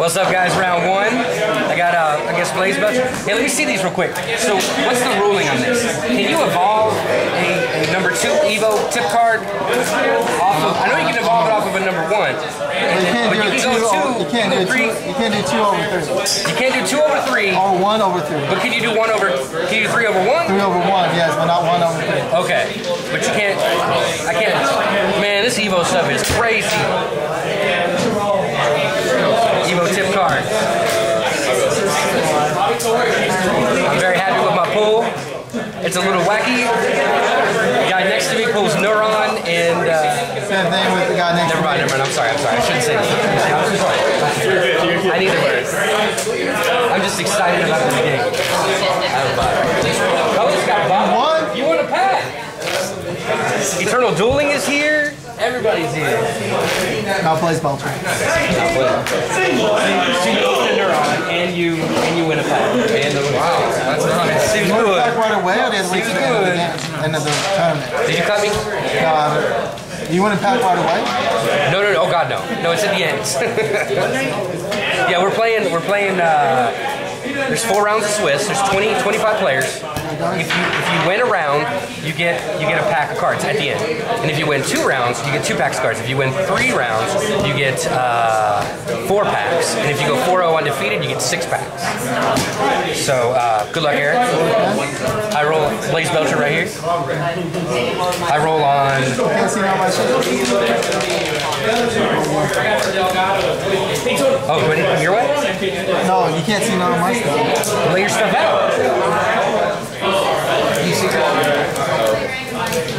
What's up, guys? Round one. I got, I guess, Blaze Belcher. Hey, let me see these real quick. So, what's the ruling on this? Can you evolve a number 2 Evo tip card off of? I know you can evolve it off of a number 1. But you can do 2. You can't do 3. You can't do 2/3. You can't do 2/3. Or 1/3. But can you do 1/? Can you do 3/1? 3/1, yes, but not 1/3. Okay, but you can't. I can't. Man, this Evo stuff is crazy. Evo tip card. I'm very happy with my pool. It's a little wacky. The guy next to me pulls Neuron and... same thing with the guy next to me. Never mind. I'm sorry. I shouldn't say that. I need the words. I'm just excited about the game. Oh, this guy bought one. You want a pack? Eternal Dueling is here. Everybody's here. Now plays Belcher. So you open a Neuron and you win a pack. And wow, that's nice. Seems good. Back right away, or did it leave at the end of the tournament? Did you cut me? No, I haven't. You win a pack right away? No. Oh God, no. No, it's at the end. Yeah, we're playing. There's 4 rounds of Swiss. There's 25 players. If you win a round, you get a pack of cards at the end. And if you win 2 rounds, you get 2 packs of cards. If you win 3 rounds, you get 4 packs. And if you go 4-0 undefeated, you get 6 packs. So good luck, Eric. I roll Blaze Belcher right here. I roll on. Oh, do I need to come your way? No, you can't see none of my stuff. Lay your stuff out. You see that?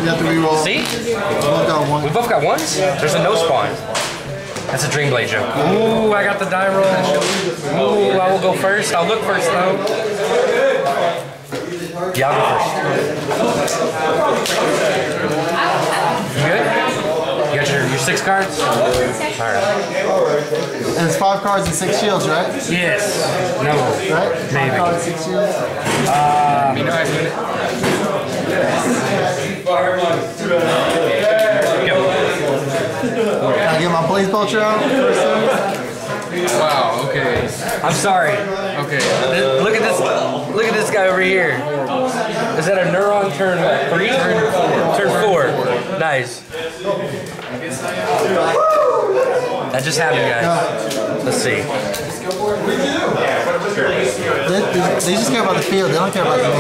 You have to re-roll. See? We both got ones? There's a no spawn. That's a Dream Blade joke. Ooh, I got the die roll. Ooh, I will go first. I'll look first, though. Yeah, I'll go first. You good? You got your 6 cards? Alright. And it's 5 cards and 6 shields, right? Yes. No. Right? Maybe. 5 cards, 6 shields. You know how to do it? Go. Can I get my Blaze Belcher out? Wow, okay. I'm sorry. Okay. Look at this guy over here. Is that a Neuron turn 3? Turn 4. Nice. That just happened, guys. No. Let's see. They just care about the field. They don't care about the game.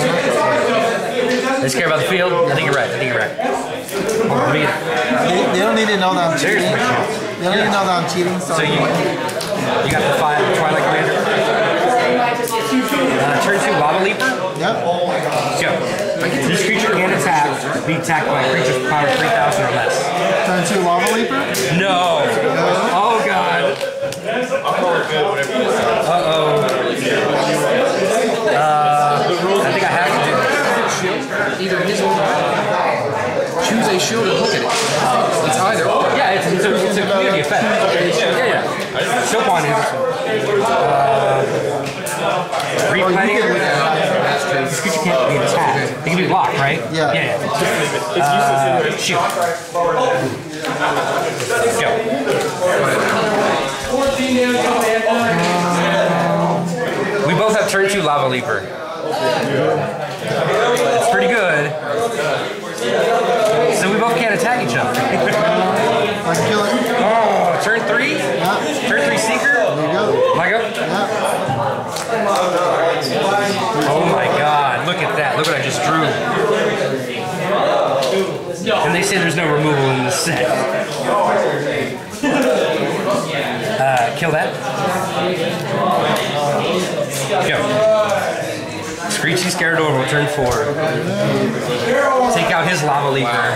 They just care about the field? I think you're right. They don't need to know that I'm cheating. They don't need to know that I'm cheating. So you got the 5 Twilight Commander. Turn 2 Lava Leaper. Yep. Go. This creature can attack, be attacked by a creature's power 3,000 or less. Turn 2 Lava Leaper? No. Oh, God. Uh-oh. I think I have to do this. Either this one. Choose a shield and look at it. It's either or. Yeah, it's a community effect. Yeah. Show on it. This creature can't be attacked. It can be blocked, right? Yeah. Shoot. Go. We both have turn 2 Lava Leaper. It's pretty good. So we both can't attack each other. Oh, turn 3? Turn 3 Seeker? There you go. Oh my God, look at that. Look what I just drew. And they say there's no removal in the set. Kill that. Go. Screechy Scaredor will turn 4. Take out his Lava Leaper.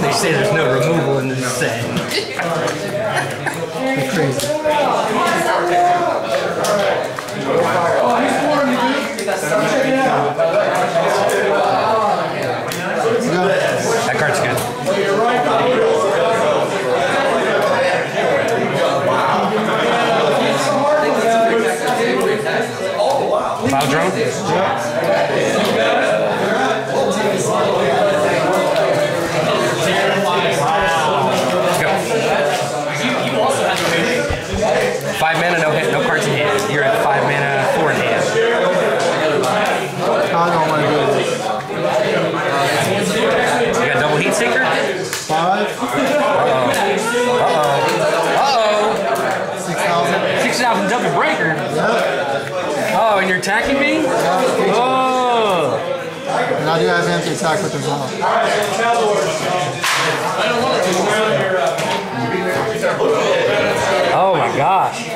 They say there's no removal in the set. You're crazy. That card's good. Cloud Drone? Let's go. make the attack with his arm. Oh my gosh.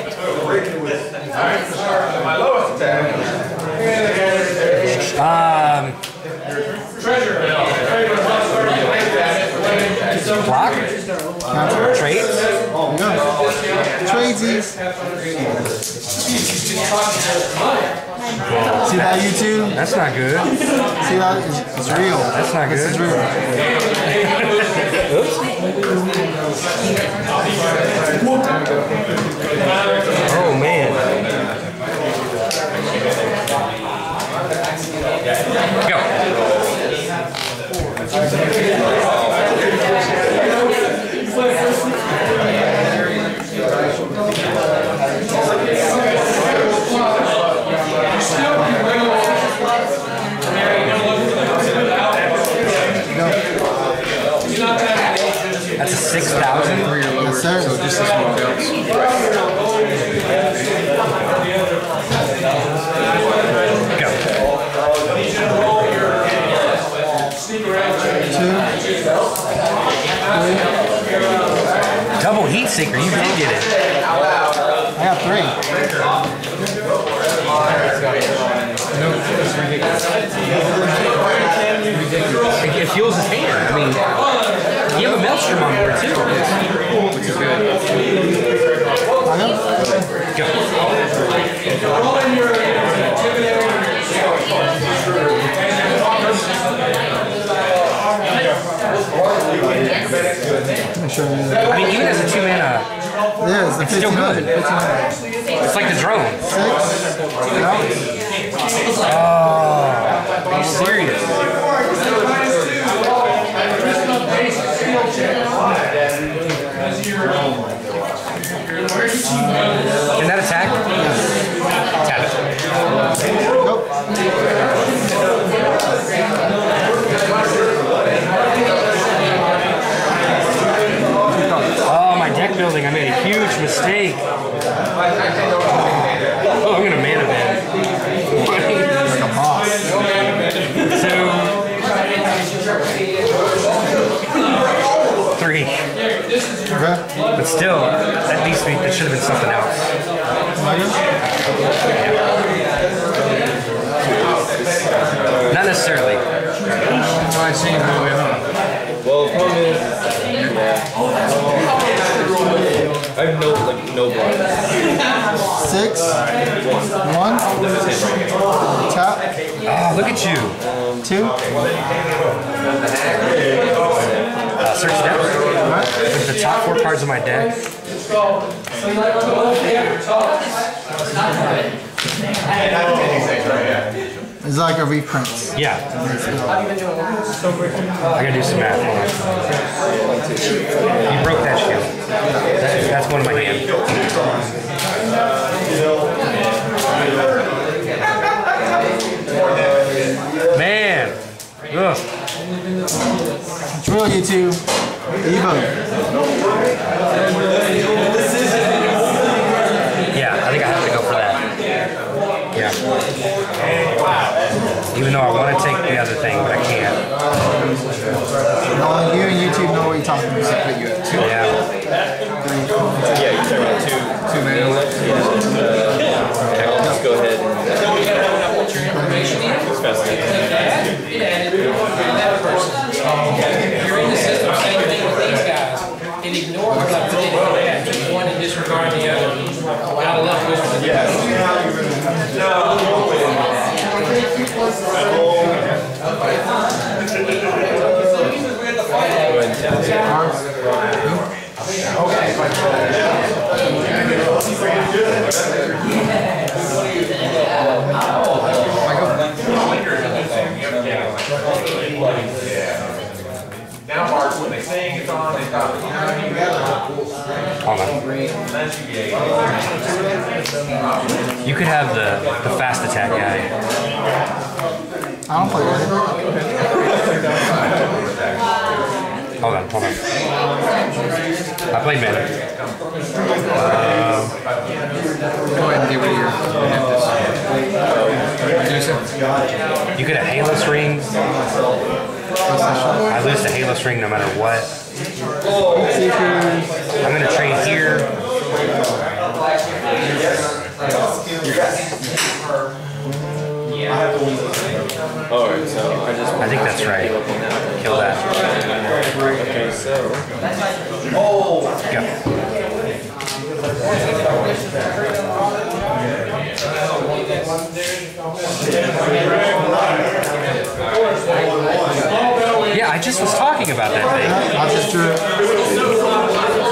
Block? Trades? Oh, no. Tradesies. See that, you two? That's not good. See that? It's real. That's not good. It's real. Oops. Oh, man. Go. That's a 6,000 for your lower. So just this one counts. Go. 2. 3. Double Heatsinker, you did get it. I got 3. No, it's ridiculous. It fuels his hand. I mean, you have a Maelstrom on board too. Which is good. I mean, even as a 2-mana, yeah, it's still good. It's like the drone. 6. Oh, are you serious? Can that attack? Yes. Tap it. Nope. Oh, my deck building. I made a huge mistake. Oh, I'm going to mana ban. Like a boss. Three. Okay. But still, at least that should have been something else. Yeah. Not necessarily. Well, the problem is, I have no blocks. 6, 1, tap. Ah, look at you. 2. Search the Depths. With the top 4 cards of my deck. It's like a reprint. Yeah. I gotta do some math. You broke that shield. That's one of my hands. Man. Ugh. Drill you two. Evo. Yeah, I think I have to go for that. Yeah. Even though I want to take the other thing, but I can't. Well, you and YouTube know what you're talking about. But you have 2. Yeah. Yeah, you're talking about 2 minutes. Okay, I'll just go ahead and what's your information? If you're in the system, same thing with these guys. And ignore what I did and just one and disregard the other. Out of love with the Now, Mark, when they sing, it's on, they stop. You could have the fast attack guy. I don't play that. Hold on. I played mana. Go ahead and get rid of your. Medusa. You get a Healus Ring. I lose the Healus Ring no matter what. I'm going to trade here. Alright, so I think that's right. Kill that. Okay, so. Oh! Go. Yeah, I just was talking about that thing. I'll just do it. I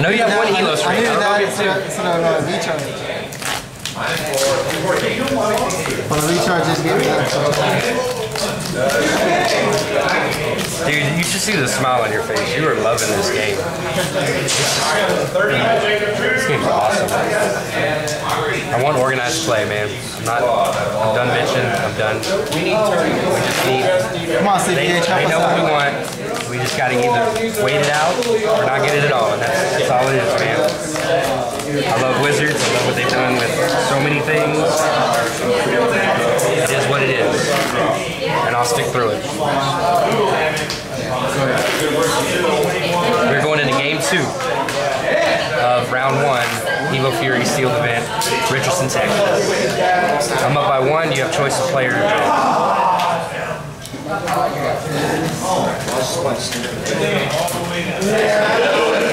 know you have one Helios Ring. I knew that, so I recharge. Well, the recharge is getting up. Dude, you should see the smile on your face. You are loving this game. This game's awesome. I want organized play, man. I'm done bitching. I'm done. We just need. Come on, they know what we want. We just gotta either wait it out or not get it at all. And that's all it is, man. I love Wizards. I love what they've done with so many things. It is what it is, and I'll stick through it. We're going into game 2 of round 1. Evo Fury sealed event, Richardson, Texas. I'm up by 1. You have choice of player to draw. I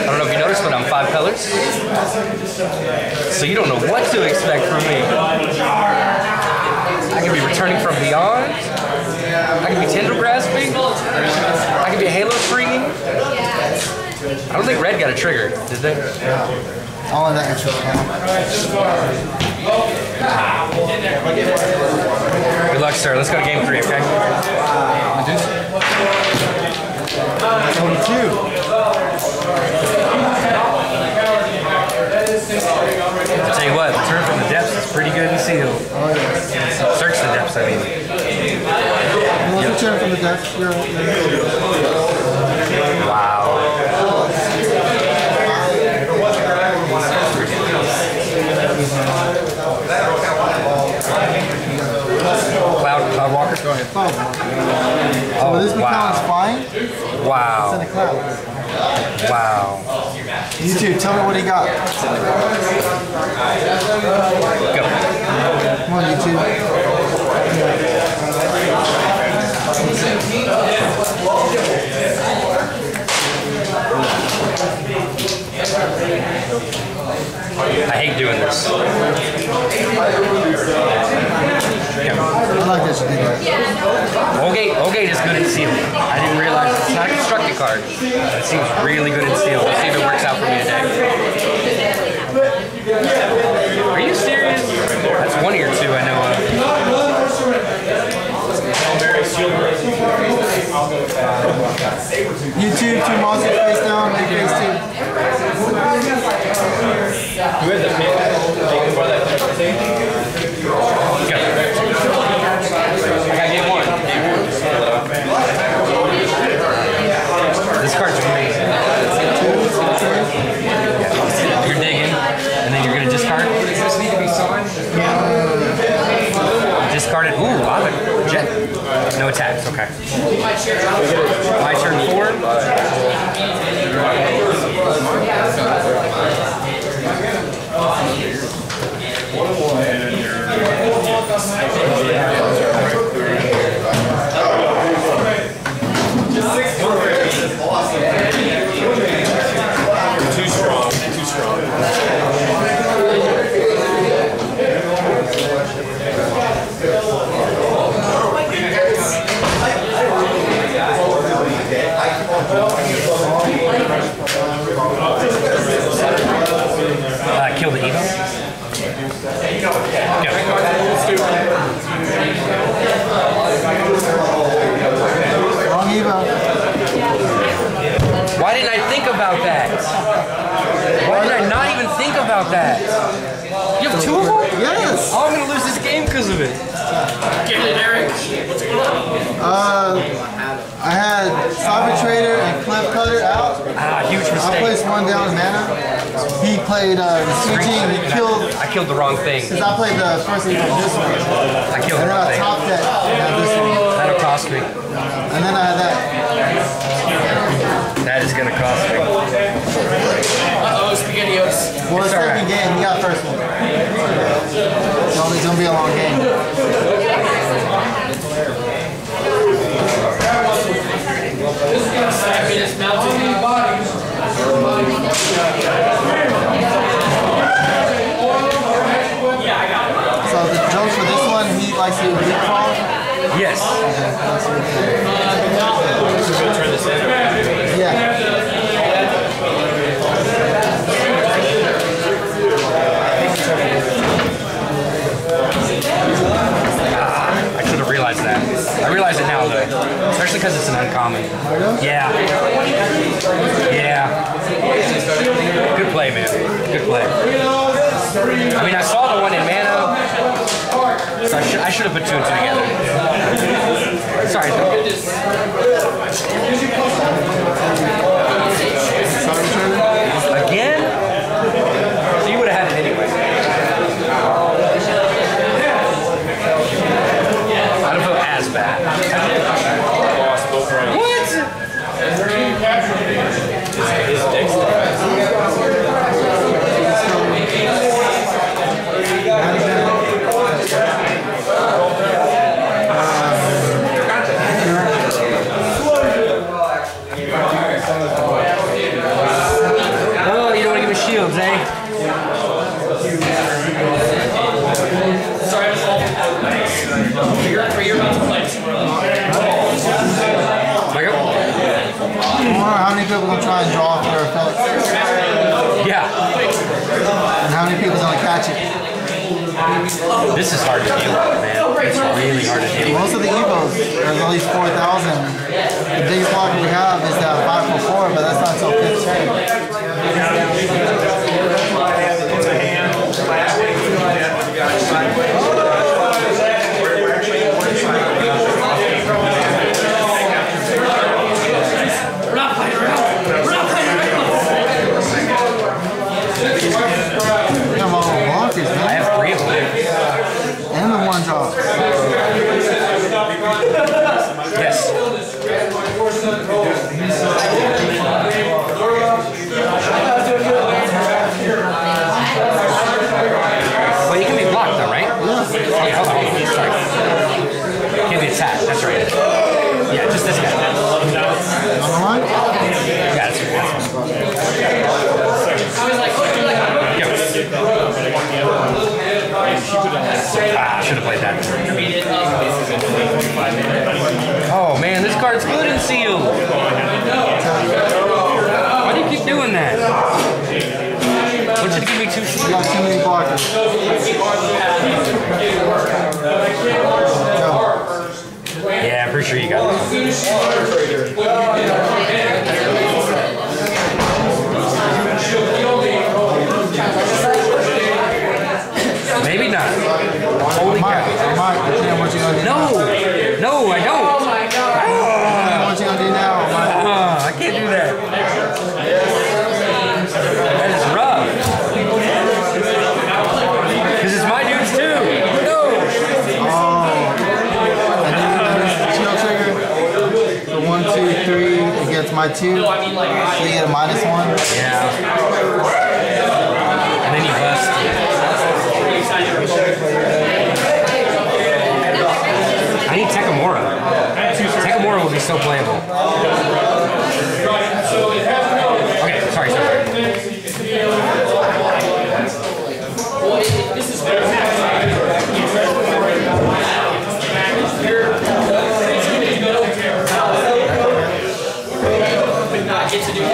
don't know if you noticed, but I'm 5 colors. So you don't know what to expect from me. I could be Returning from Beyond. I could be Tendril Grasping. I could be Helios Ring. I don't think Red got a trigger, did they? All in that control count. Good luck, sir. Let's go to game 3, okay? Medusa. 22. I'll tell you what, Return from the Depths is pretty good and sealed. Oh, yeah. Search the Depths, I mean. Well, yep. Return from the Depths, you're okay. Wow. Cloud Walker? Go ahead. Oh, this McCallum's flying? Wow. It's in the clouds. Wow. You too, tell me what he got. Go. Come on, you two. I hate doing this. I like this thing. Olgate is good at sealing. I didn't realize it's not a constructed card. It seems really good at sealing. Let's see if it works out for me today. Are you serious? That's one of your 2 I know of. You 2 monsters face down, make face 2. You had the pick. I got game 1. This card's amazing. You're digging, and then you're going to discard. Does this need to be signed? Discarded. Ooh, lava. Jet. No attacks, okay. My turn 4. Kill the Evo? Yeah. Wrong Evo. Why didn't I think about that? Why did I not even think about that? You have 2 of them? Yes. Oh, I'm going to lose this game because of it. Get it, Eric. What's going on? I had Arbitrator and Clamp Cutter out. Ah, huge mistake. I placed 1 down in mana. He played Screechy and he killed. I killed the wrong thing. Since I played the first one, this one. I killed the wrong thing. And then I topped that. This one. That'll cost me. And then I had that. That is going to cost me. Uh-oh, SpaghettiOs. Well, it's second game. He got first one. So it's going to be a long game. This is gonna save this mountain of bodies. So the jump for this one, he likes to leap fall. Yes. Yeah. common. Yeah. Yeah. Good play, man. Good play. I mean, I saw the one in Mano, so I should have put two and two together. Sorry, though. Again? So you would have had it anyway. I don't feel as bad. Oh, you don't want to give us shields, eh? I wonder how many people are going to try and draw for effect. Yeah. And how many people are going to catch it. This is hard to deal with, man. It's really hard to deal with. Most of the Evos, there's at least 4,000. The biggest block we have is that 5 for 4, but that's not until 5th turn. It's a hand. That's right. Yeah, just this guy. Yeah, that's right. Ah, should have played that. Oh man, this card's good and sealed. Why do you keep doing that? What's it give me two shots? You got too many blockers. Yeah, I'm pretty sure you got that. Maybe not. Holy cow. No! No, I don't! What you gonna do now? I can't do that. That is rough. Because it's my dudes too. No! My 2, so you get a -1. Yeah. And then you bust. I need Tekamura. Tekamura will be so playable. Okay, sorry, Get to do this.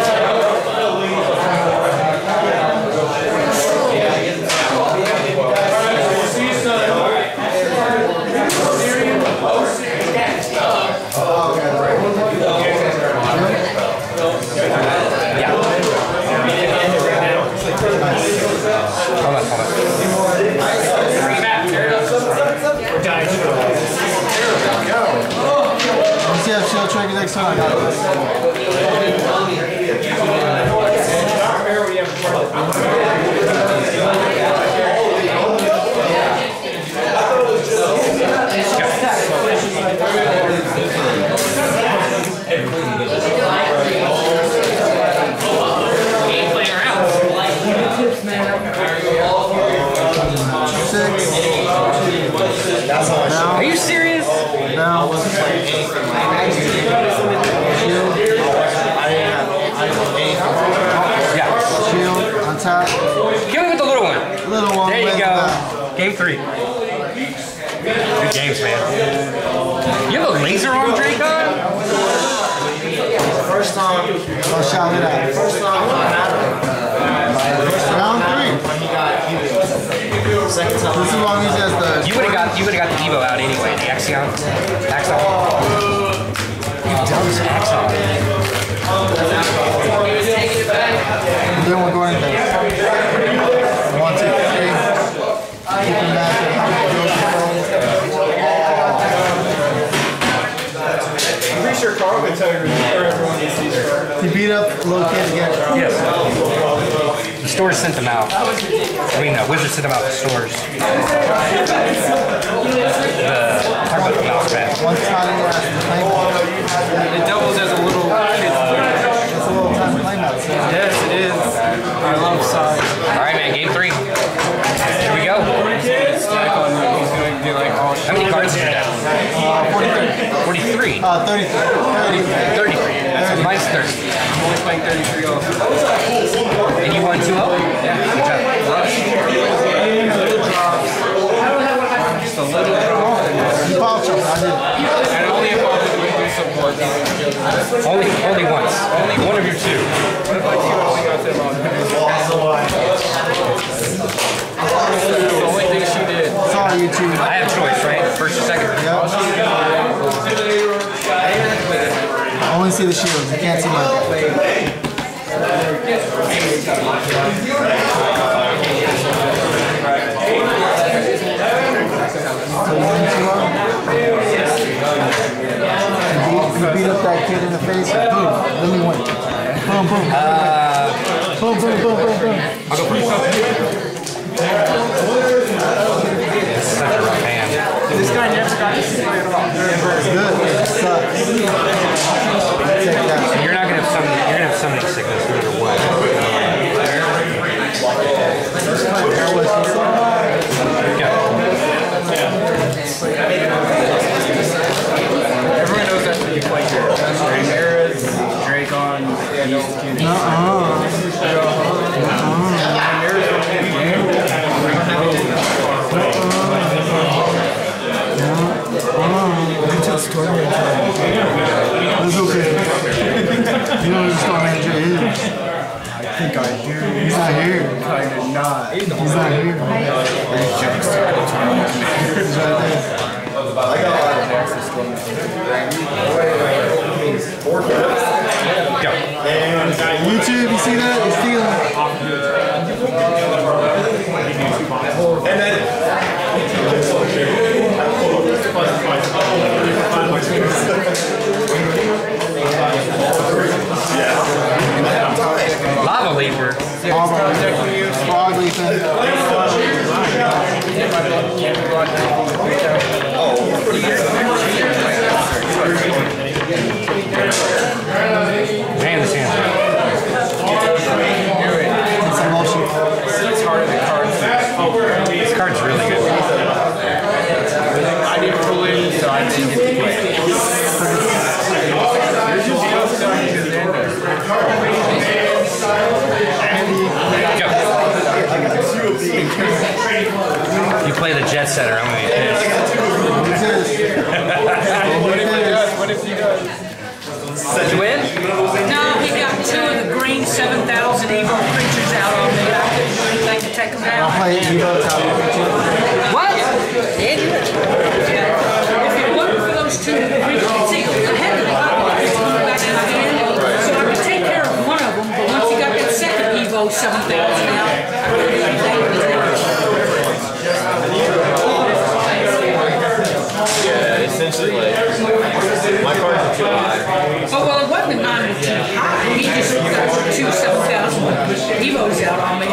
Check it next time. Are you serious? No, kill me with the little one. There you go. Game 3. Good games, man. You have a laser arm, Draco? First time. I'll shout it out. First time. Round 3. Second time. This is long as the. You would have got the Evo out anyway. The Axion. Axon. You dumb Then we're going to 1, 2, 3. Keep in mind how many goes. I'm pretty sure Carl would tell you everyone needs these cards. He beat up a little kid again. Yes. The stores sent them out. I mean, Wizards sent them out to stores. Talk about the mouse pad. One time left. It doubles as a little kid's. Yes, it is. I love size. All right, man. Game 3. Here we go. How many cards is your deck? 43. 33. 33. Mine's 30. I'm only playing 33 also. And you won 2-0? Yeah. Good job. Just a little drop. You popped up. I did. Only once. Only one of your two. What if I only got that long? The only thing she did. It's on YouTube. I have a choice, right? First or second. Yep. I only see the shields. You can't see mine. You beat up that kid in the face. Boom. Let me win. Boom, boom. Boom, boom, boom, boom, boom. I'll go first. This is such a rough hand. This guy never got to see play at all. It's good. It sucks. You're not going to have so many sickness no matter what. Everyone knows that's what you play here. Ramirez, Dracon, You know who the store manager is? I think I hear you. He's not here. He's not here. He's right there. I got a lot of boxes going on. Go. YouTube, you see that? It's stealing. And then. Lava Leaper. Lava Leaper. Man, this hand. It's harder than cards. This card's really good. I didn't pull it, so I didn't get to play it. You play the jet setter, I'm going to get pissed. Did you win? No, he got 2 of the green 7,000 Evo creatures out on me. I couldn't do anything to take them out. I'll play Evo Tower. What? Did you? Yeah. If it wasn't for those 2 creatures, see, I had to back in my hand, so I could take care of one of them. But once he got that second Evo 7,000 out, I couldn't do anything to take care of. Yeah, essentially. My cards are too high. Oh, well, it wasn't mine too high. He just got 2 7,000 Evos out on me.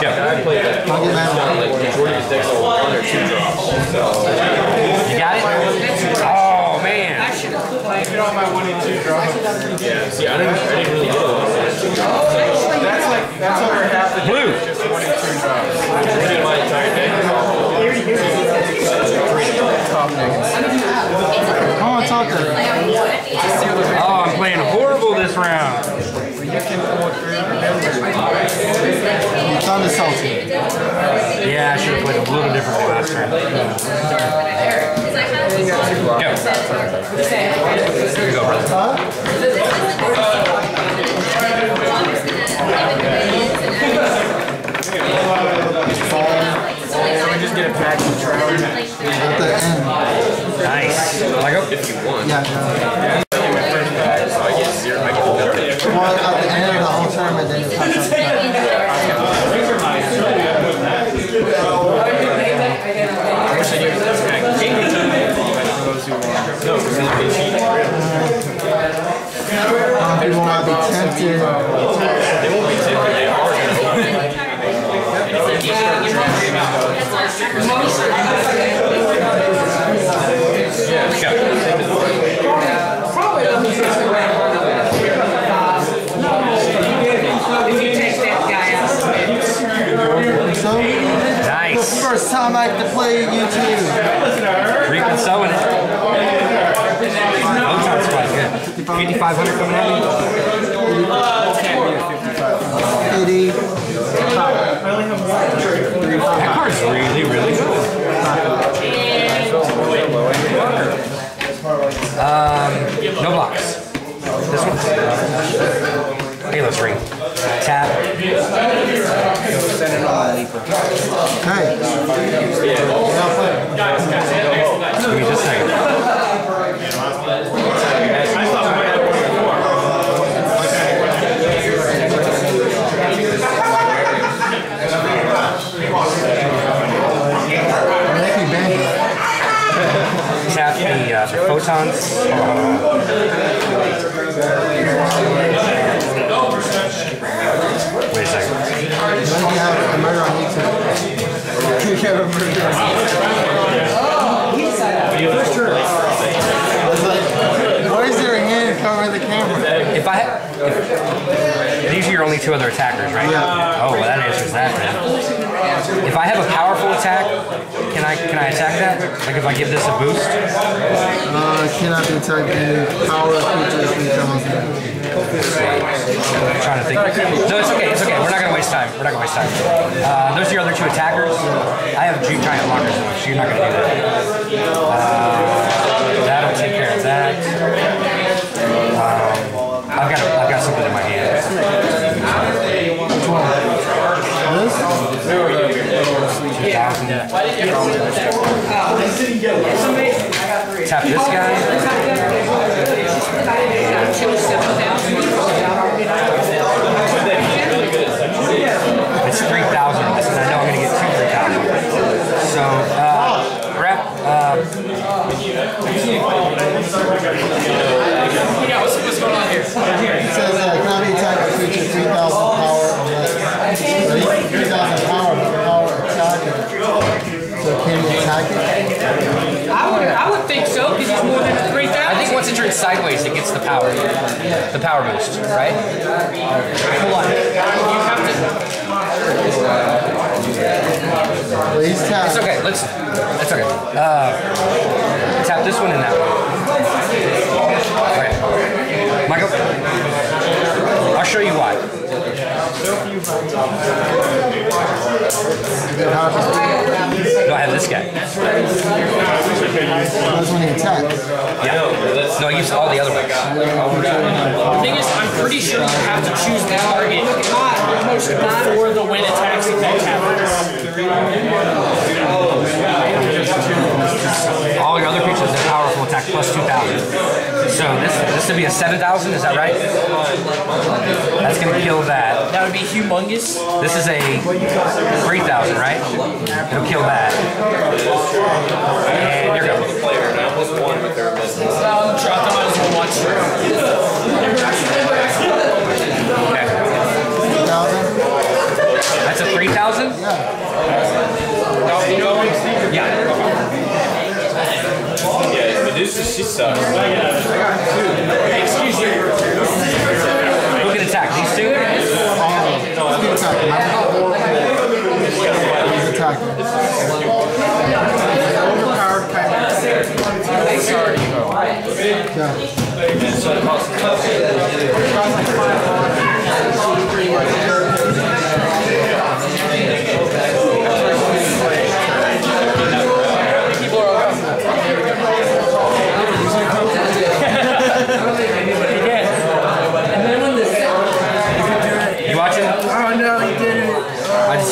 Yeah, I played that. Like Jordan takes a 1 or 2 drops. You got it? Oh, man. I should have played. You don't have my 1 and 2 drops. Yeah, see, I didn't really get a lot of that. That's like, that's over half the blue. Just 1 and 2 drops. I did my entire day. Oh, Tucker. Oh, I'm playing horrible this round. It's on the salty. Yeah, I should have played a little differently last round. Go. Here we go, brother. Just get a pack and try it. At the end. Nice. Like, if you want. Yeah. 500 coming at me? 80. That card's really, really cool. No blocks. This one. Helios Ring. Tap. Okay. Give me just a second. Tap the photons. Wait a second. Then you have a murder on YouTube. You have a murder on YouTube. Why is there a hand covering the camera? If I had, these are your only two other attackers, right? Yeah. Oh, well, that answers that, man. If I have a powerful attack, can I attack that? Like if I give this a boost? Cannot be attacked. Power creatures becomes. I'm trying to think. No, it's okay. It's okay. We're not gonna waste time. We're not gonna waste time. Those are your other two attackers. I have G giant lockers, so you're not gonna do that. That'll take care of that. I've got something in my hand. Which one? This? 2,000. Tap this guy. It's 3,000. I know I'm going to get 2,000. So, wrap. What's going on here? It says gravity attack will feature 3,000 power. So can you attack it? I would think so, because it's more than 3,000. I think once it turns sideways, it gets the power. The power boost, right? Hold on. You have to... Please tap. It's okay, let's... It's okay. Tap this one and that one. Okay. Michael? I'll show you why. No, I have this guy. Yeah. No, I used all the other ones. The thing is, I'm pretty sure you have to choose the target before the win attacks effect happens. All your other creatures have powerful attack plus 2,000. So this would be a 7,000, is that right? That's going to kill that. That would be humongous. This is a 3,000, right? It'll kill that. And you're going. Okay. That's a 3,000? Yeah. Yeah, Medusa, she sucks. Excuse me. Who can attack? These two?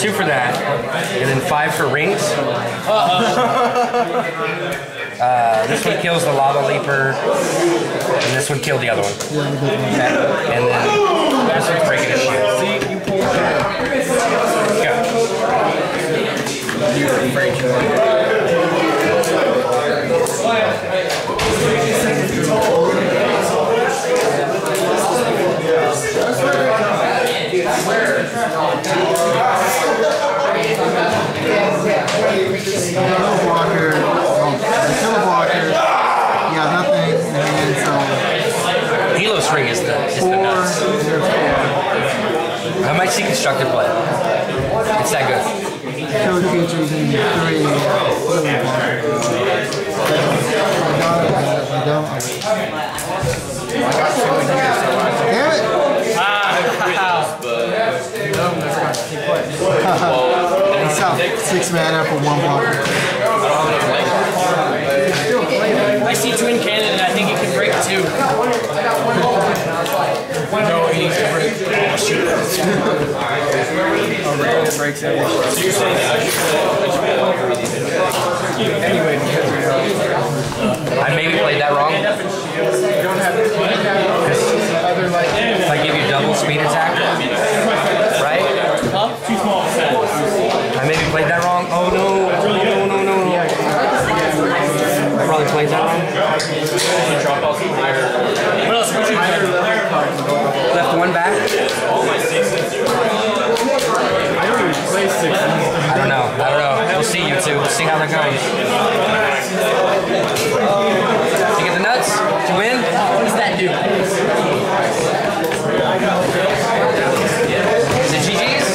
Two for that, and then 5 for rings. This one kills the Lava Leaper, and this one killed the other one. And then this one's breaking his shield. Go. Helios Ring is the nuts. I might see constructed play. It's that good. Code features in 3. Damn it! It's 6 mana for 1 block. I see Twin Cannon and I think it can break 2. No, he needs to break. Oh, shoot. It breaks everything. Anyway, I maybe played that wrong. If I give you double speed attack, right? I maybe played that wrong. Oh no! Oh no! No! No! I probably played that wrong. What else? Left 1 back. I don't even play 6. I don't know. I don't know. We'll see you two. We'll see how they're going. You get the nuts to win. What does that do? Is it GG's?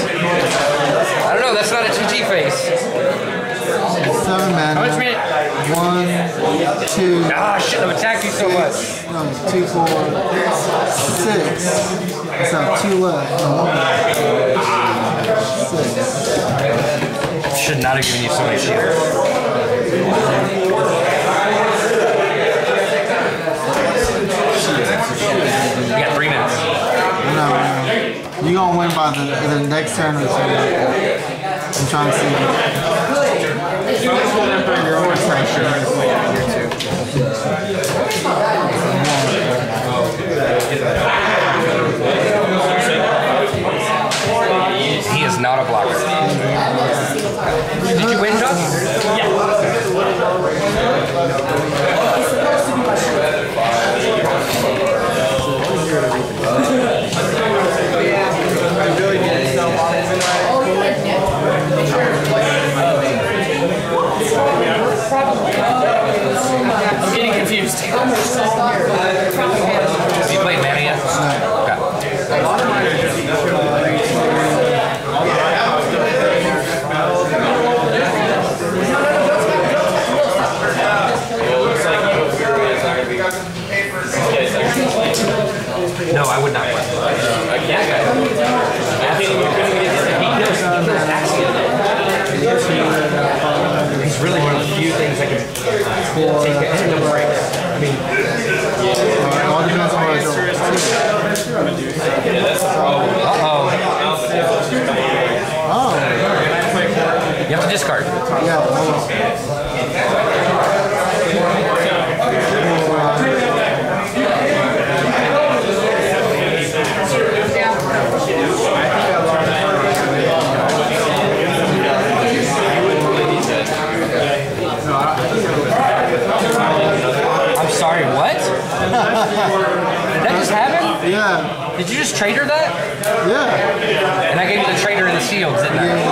I don't know. That's not a GG face. 7 mana. How much minute? 1, 2. Ah, shit! I'm attacking you so much. 2, 4, 6. That's not 2 left. Six. Should not have given you so many shields. You got 3 minutes. No. You're gonna win by the next turn. I'm trying to see. He is not a blocker. Did you win, Doug? Yeah. I really didn't know why I'm getting confused. Have you played Mana yet? No, I would not play. I think we're going to get this. He knows. It's really one of the few things I can take a end of break. I mean, that's a problem. Oh. You have to discard. Yeah. I'm sorry, what? That just happened? Yeah. Did you just traitor that? Yeah. And I gave you the traitor in the shields, didn't I?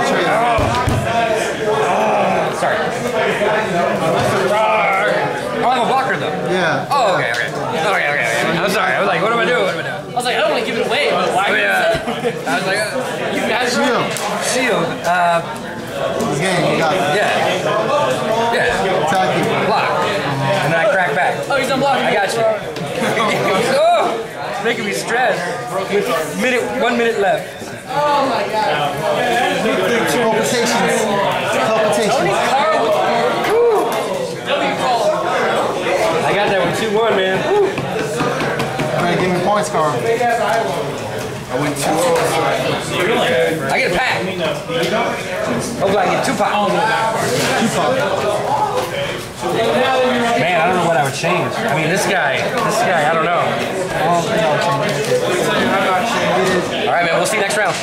Oh. Sorry. Oh, I'm a blocker, though. Yeah. Oh, okay, okay. Okay, okay, okay. I'm sorry. I was like, what am I doing? What am I doing? I was like, I don't want to give it away. But why? Yeah. I was like, you guys. Shield. Shield. Game, you got it. Yeah. Yeah. Attacking. Block. And then I crack back. Oh, he's unblocking. I got you. Oh! Making me stressed. With 1 minute left. Oh my god. Palpitations. Palpitations. Woo! I got that with 2-1, man. Woo! Alright, give me points, Carl. I went 2-0. I get a pack. Hopefully I get 2 packs. Oh, no. 2 packs. Man, I don't know what I would change. I mean, this guy, I don't know. All right, man, we'll see you next round.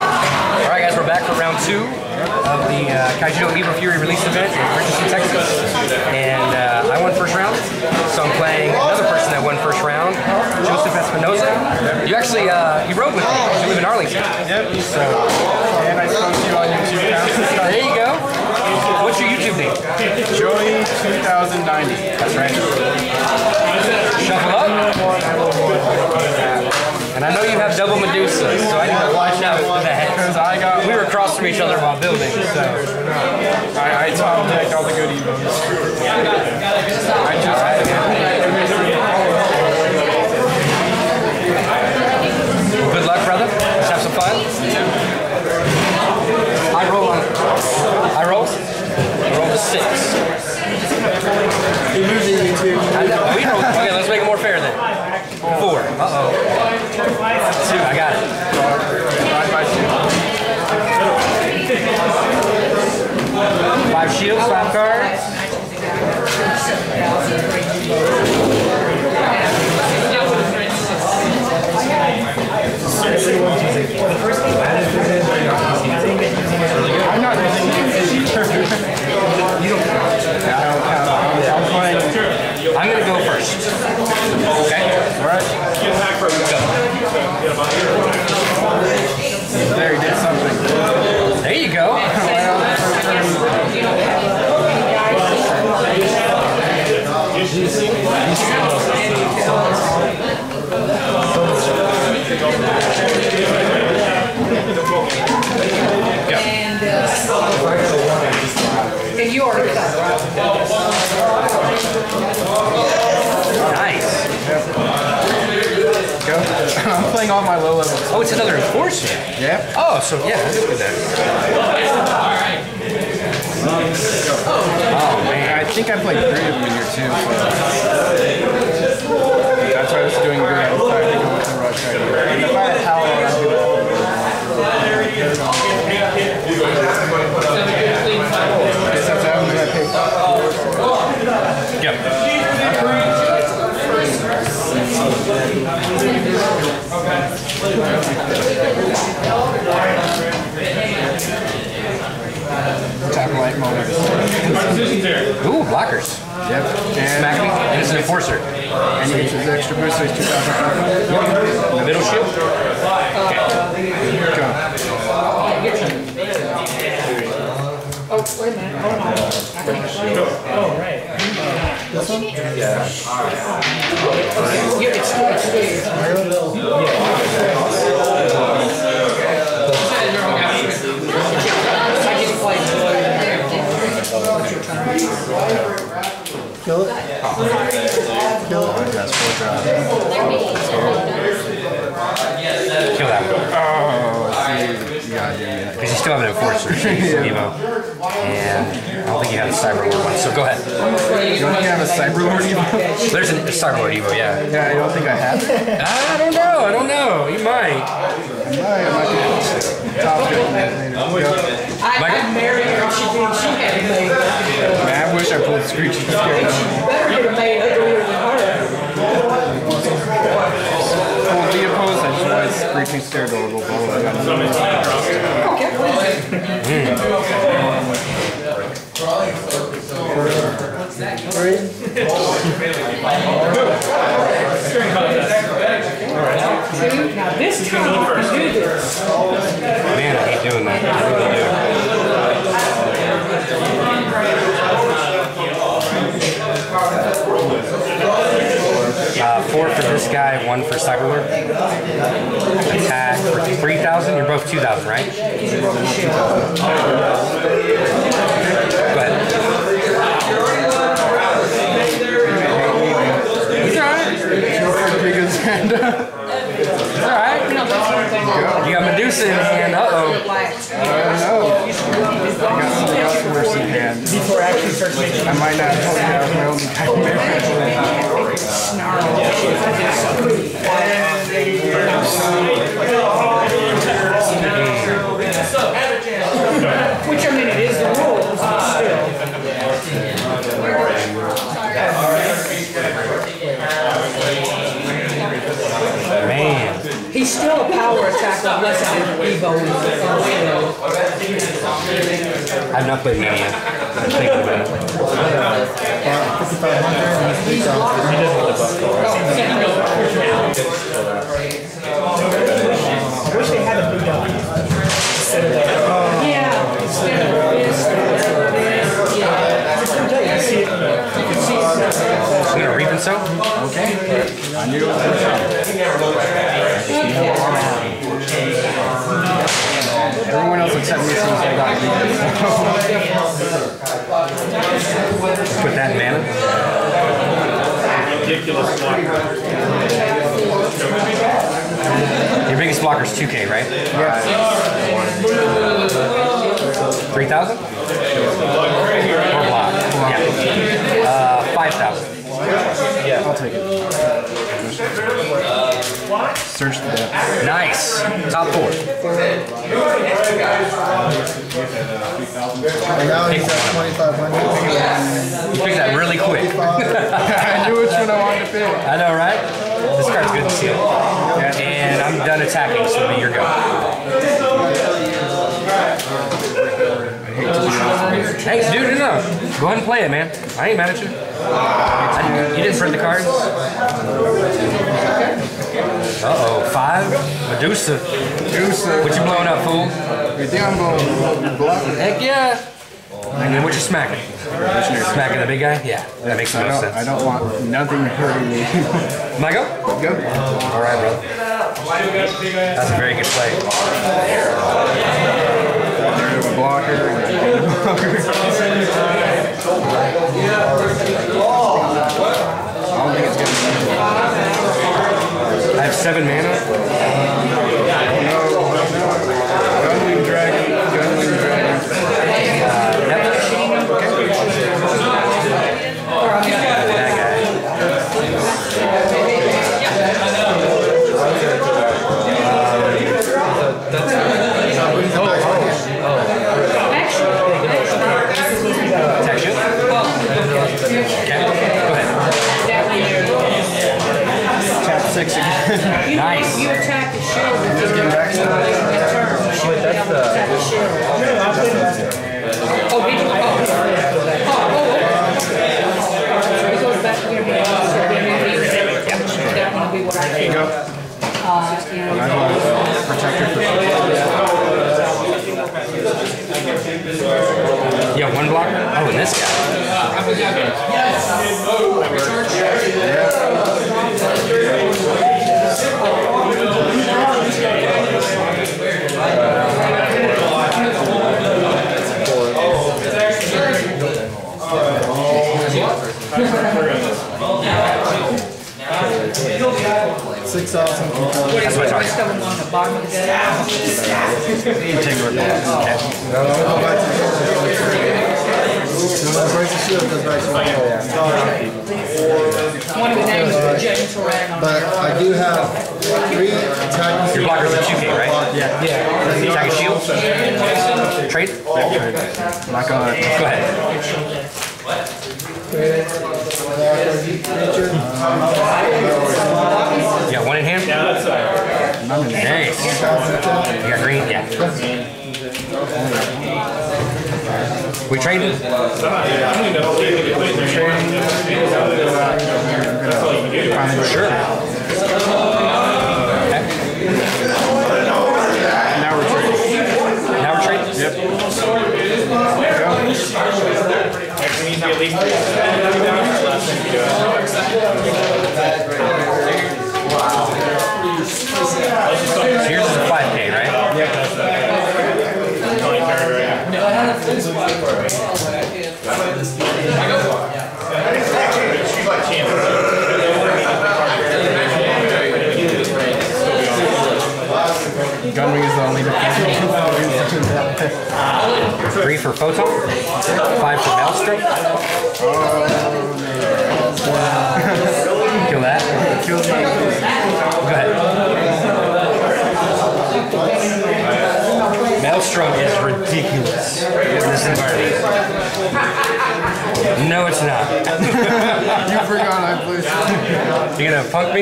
All right, guys, we're back for round 2 of the the Kaiju Evo Fury release event in Richardson, Texas, and I won first round, so I'm playing another person that won first round, Joseph Espinoza. You actually, you rode with me, you live in Arlington. Yep. So, and I spoke to you on YouTube. There you go. What's your YouTube name? Joey2090. That's right. Shuffle up. And I know you have double Medusa, so I need to watch out for that. We were across from each other while building, so I top decked all the good evos. Good luck, brother. Let's have some fun. I roll on. I roll. I rolled a 6. You moved it, you two. Okay, let's make it more fair then. 4. Uh oh. 2. I got it. 5 shields, 5 cards. I'm not I'm going to go first. Okay. All right. Go. There, he did something. There you go. And you are nice. Go. I'm playing all my low levels. Oh, it's another enforcer. Yeah. Oh, so yeah. Look at that. Oh man, I think I played 3 of them here too. That's why I was doing good. I think I went to rush right here. If I had Halo, I'd do that. Yep. Light moment. Ooh, blockers. Yep. And smack me. And it's an enforcer. And he gets his extra boost, so he's 2,000. The middle shield. Okay. Go. Oh, wait a minute. Oh, right. This one? Kill it. Kill it. Kill that one. Oh, see. Yeah. Because you still have an enforcer, Evo. And I don't think you have a Cyber War one, so go ahead. You don't think I have a Cyber War Evo? There's a Cyber War Evo, yeah. Yeah, I don't think I have it. I don't know. You might. I'm married her. She had a baby. Man, I wish I pulled Screechy Scaredor. She better get a maid uglier than her. Well, the opposed, I just wanted Screechy Scaredor to blow up. Now this time you can do this. Man, I hate doing that. I really do. 4 for this guy, 1 for Cyberlord. Attack for 3,000. You're both 2,000, right? Go ahead. He's alright. Alright. You got Medusa in hand. Uh-oh. I got something else worse in hand. Before I actually start making, I might not tell you that was my only time. Which, I mean, it is the rules, but still. Man. He's still a power attacker unless I have Evo. I not played Mania. I was thinking about it. He doesn't want the buff color. I wish they had a blue buff instead of that. Yeah, instead of I'm going to reap himself. Okay. I knew it was going. Everyone else except me seems to have gotten reaped. Put that in mana. Ridiculous blocker. Your biggest blocker is 2K, right? Yeah. 3,000? Or block. Yeah. 5,000. Yeah, I'll take it. Search the Depths. Nice. Top four. I know he's at 2,500. You picked that really quick. I knew which one I wanted to pick. I know, right? This card's good to see. And I'm done attacking, so it'll be your go. Thanks, dude. No. Go ahead and play it, man. I ain't mad at you. You didn't print the cards? Uh-oh, 5? Medusa. Medusa. What you blowing up, fool? You think I'm blowing block? Heck yeah! And then what you smacking? Smacking the big guy? Yeah, that makes no sense. I don't want nothing hurting me. Michael? Go. Alright, bro. That's a very good play. Blocker. I don't think it's gonna. I have 7 mana. Gunwing Dragon. Gunwing Dragon. Nice. You attack the shield. That's the shield. Oh, we do. Oh. It goes back to your main. That one will be what I do. Go. Protector. Yeah, one block. Oh, and this guy. Yes. Yeah. That's what But I do have 3 attacks. Your blockers are 2K, right? Yeah. Attack a shield? Trade? I'm not going to. Go ahead. You got one in hand? Nice. You got green? Yeah. We traded? Sure. Here's the 5K, right? Gunwing is the only defense. 3 for Photon, 5 for Maelstrom. Kill that. Go ahead. Maelstrom is ridiculous in this environment. No, it's not. You forgot I played. You gonna punk me?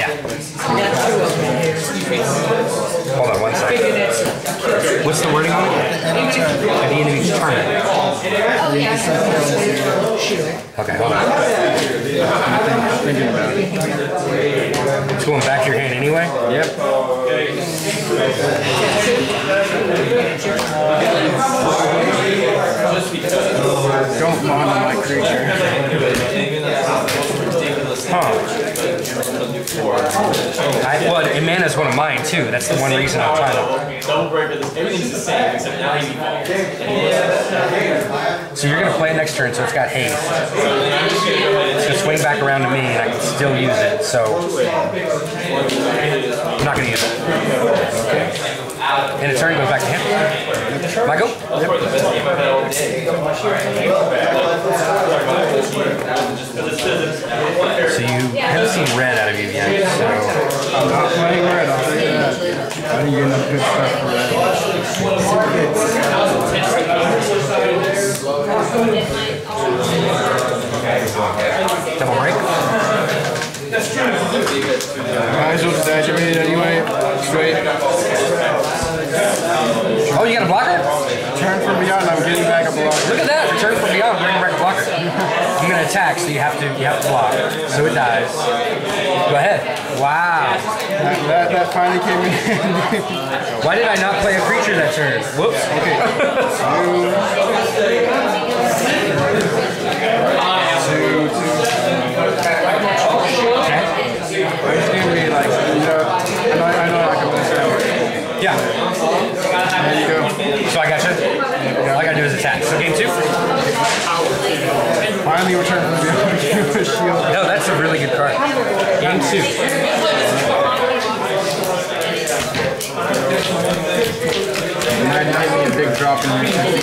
Yeah. Hold on one second. What's the wording on it? At the end of each turn. Oh, yeah. Okay, hold on. It's going back to your hand anyway? Yep. Don't bother my creature. Well, and mana's one of mine too. That's the one reason I'm trying to. Double breaker. Everything's the same except now he's evolved. So you're gonna play it next turn. So it's got haste. It's gonna swing back around to me, and I can still use it. So I'm not gonna use it. Okay. And the turn goes back to him. Michael? Yep. So you haven't seen red out of you yet, so... I'm not playing red, I'll tell you that. I think you're enough good stuff for red. Double break? Might as well just activate it anyway. Straight. Oh, you got a blocker? Return from Beyond, I'm getting back a blocker. Look at that, Return from Beyond, bringing back a blocker. I'm gonna attack, so you have to block. So it dies. Go ahead. Wow. That finally came in. Why did I not play a creature that turn? Whoops. Okay. Two. Okay. It's gonna be like, I know I can play that. Yeah. So I got you. All I gotta do is attack. So game 2. Finally Return from Beyond. No, that's a really good card. Game 2. I need a big drop in my hand.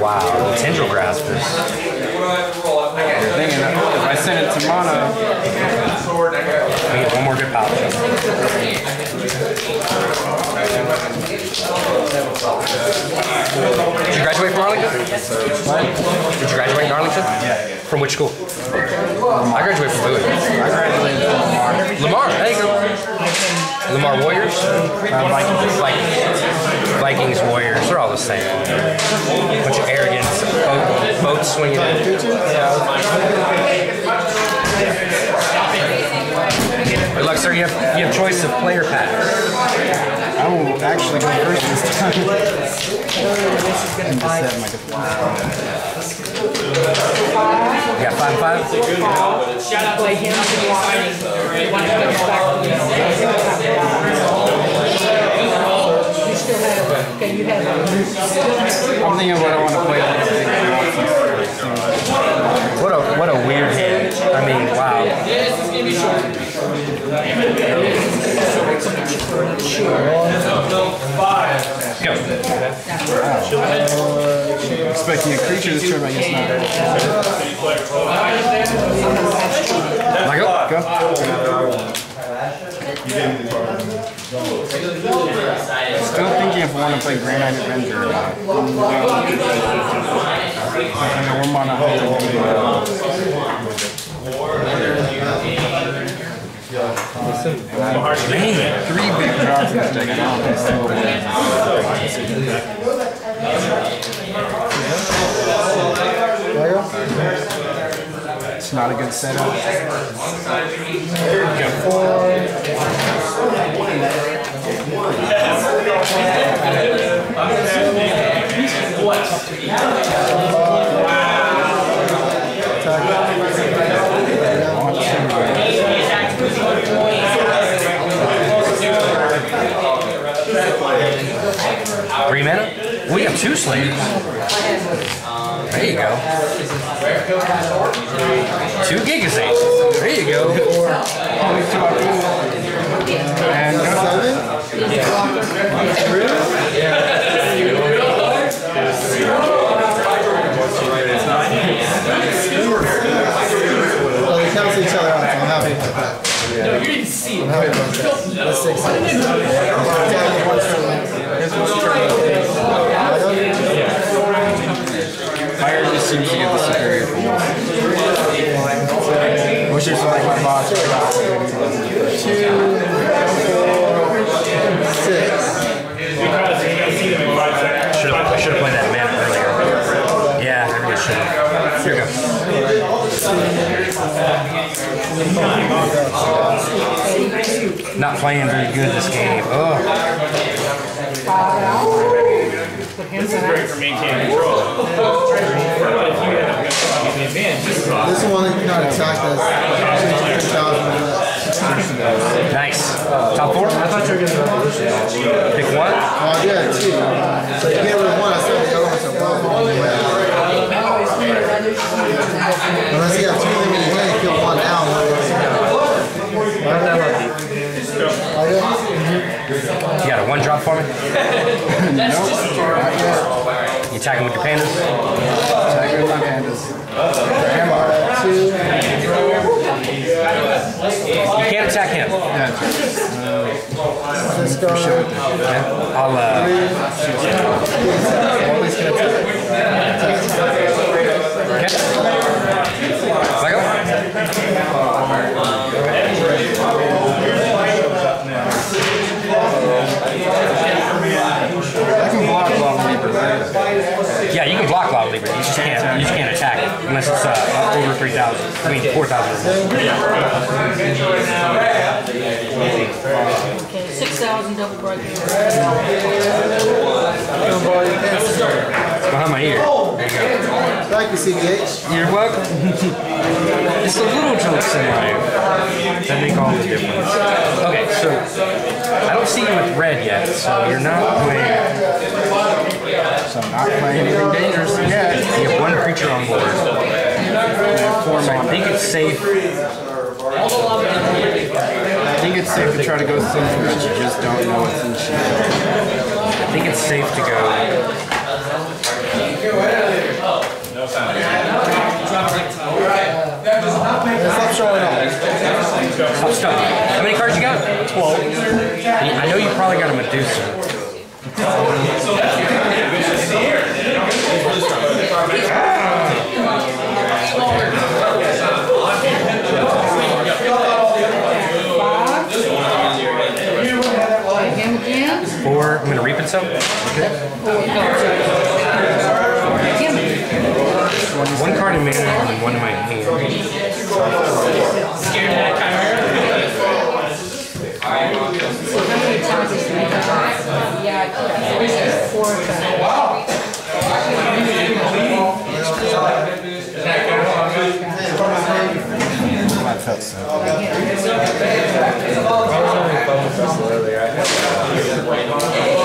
Wow, the Tendril Grasp is... If I send it to Mana, we get one more good power. Did you graduate from Arlington? What? Did you graduate in Arlington? Yeah. From which school? I graduated from Bowie. I graduated from Lamar. Lamar, there you go. Lamar Warriors? Vikings, Warriors, they're all the same. Bunch of arrogant boats swinging. Yeah. Good luck, sir. You have choice of player packs. I will actually go first this time. You got 5/5? Okay, you have it. I'm thinking what I want to play. What a weird hand. I mean, wow. Go. Wow. Expecting a creature this turn, I guess not. Michael, go. Still thinking if I want to play Granite Avenger or not. We're mana high. 3 big drops in this deck and I don't have a single one. It's not a good setup. Wow. 3 mana? We have 2 slaves. There you go. 2 gigasages. There you go. And 7? Yeah. Really? Well, they cancel each other out, so I'm happy about that. No, you didn't see it. I'm happy about that. That's 6. Fire just seems to get the superior for more. which is like my boss. 2, 4, 6. Should have played that mana earlier. Yeah, I really should have. Here we go. Not playing very good this game. This is great for maintaining control. This one that you not attack us. Nice. Top 4? I thought you were going to pick 1? Oh, yeah, 2. So you can't win 1, I said the other one's above. Unless you got 2 of them in the way, kill 1 out. You got a 1-drop for me? No. You attacking with your pandas? Attacking with my pandas. You can't attack him. Let's go. I can block Lava Leaper. Yeah, you can block Lava Leaper. You just can't attack it unless it's over 3,000. I mean 4,000. Okay, 6,000 double break. It's behind my ear. There you go. Thank you, CBH. You're welcome. It's a little too similar. That make all the difference. Okay, so I don't see you with red yet, so you're not playing. So I'm not playing anything dangerous yet. You have 1 creature on board. So I think it's safe. I think it's safe to try to go something that you just don't know what's in shadow. I think it's safe to go. Stop stuff. How many cards you got? 12. I know you probably got a Medusa. Four. I'm going to reap it some. Okay. 1 card in mana and 1 in my hand. I felt so.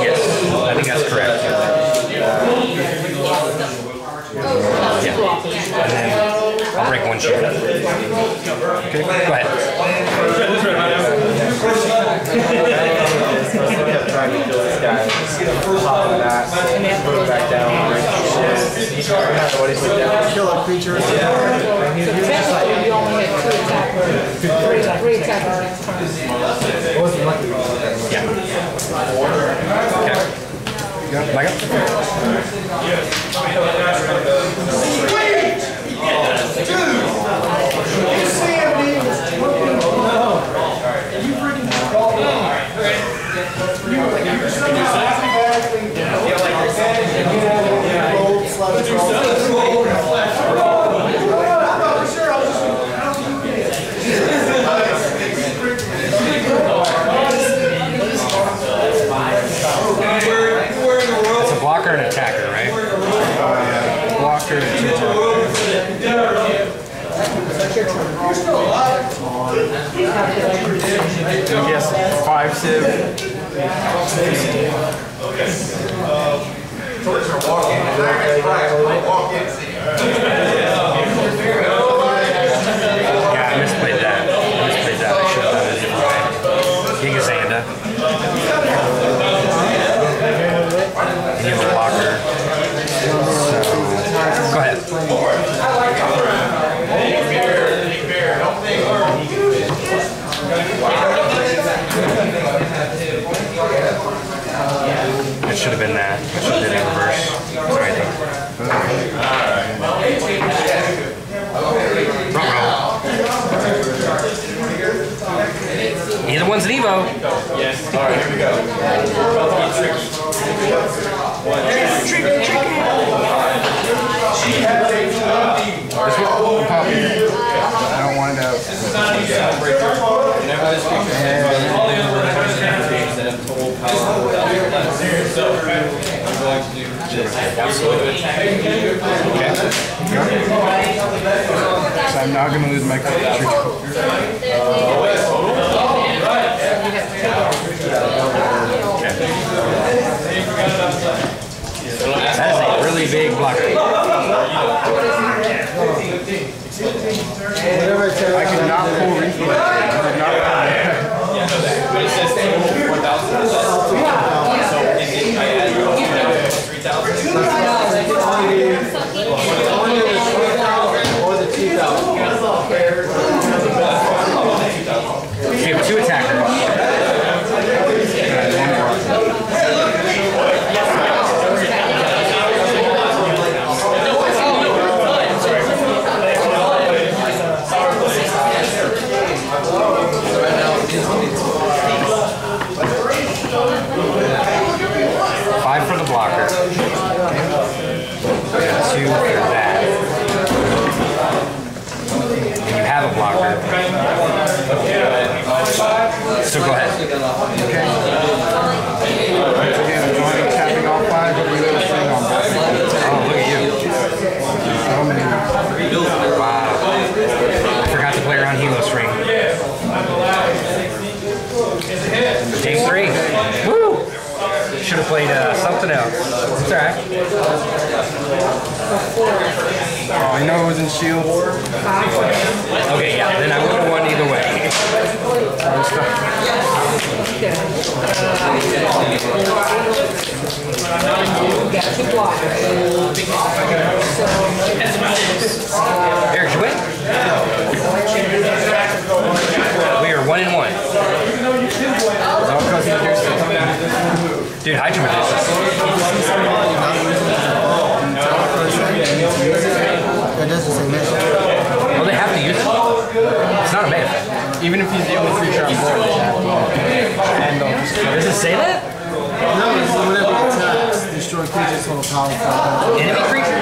Yes, I think that's correct. Yeah. And then I'll break 1 chair. Okay, go ahead. Kill a creature. Yeah. Okay. Back up. Blocker and attacker, right? Yeah. Blocker and attacker. Yes, 5 civ. Yeah, I misplayed that. I should have done it a different way. King of Xanda. You have a blocker. So, go ahead. It should have been that. It should have been in reverse. It's right there. All right. Either one's an Evo. Yes. All right, here we go. She has a I don't want to know. This is not a soundbreaker. So I'm not going to lose my card. That's a really big blocker. I could not pull reflex. But it says table 4,000. We have two attackers. Five for the blocker. Two for that. And you have a blocker. So go ahead. Okay. Once again, I'm going to be tapping all five, but we're going to swing on both. Oh, look at you. So many. Wow. I forgot to play around Healus Ring. Game three. Woo! Should have played something else. It's alright. Oh, I know it was in shield. Okay, yeah, then I would have won either way. Eric, you win? We are 1-1. Dude, hide your Medusa. Well, they have to use it. It's not a man. Even if he's the only creature on board, they have to. Does it say that? No, it's whatever attacks. Destroy creatures total power. Enemy creature?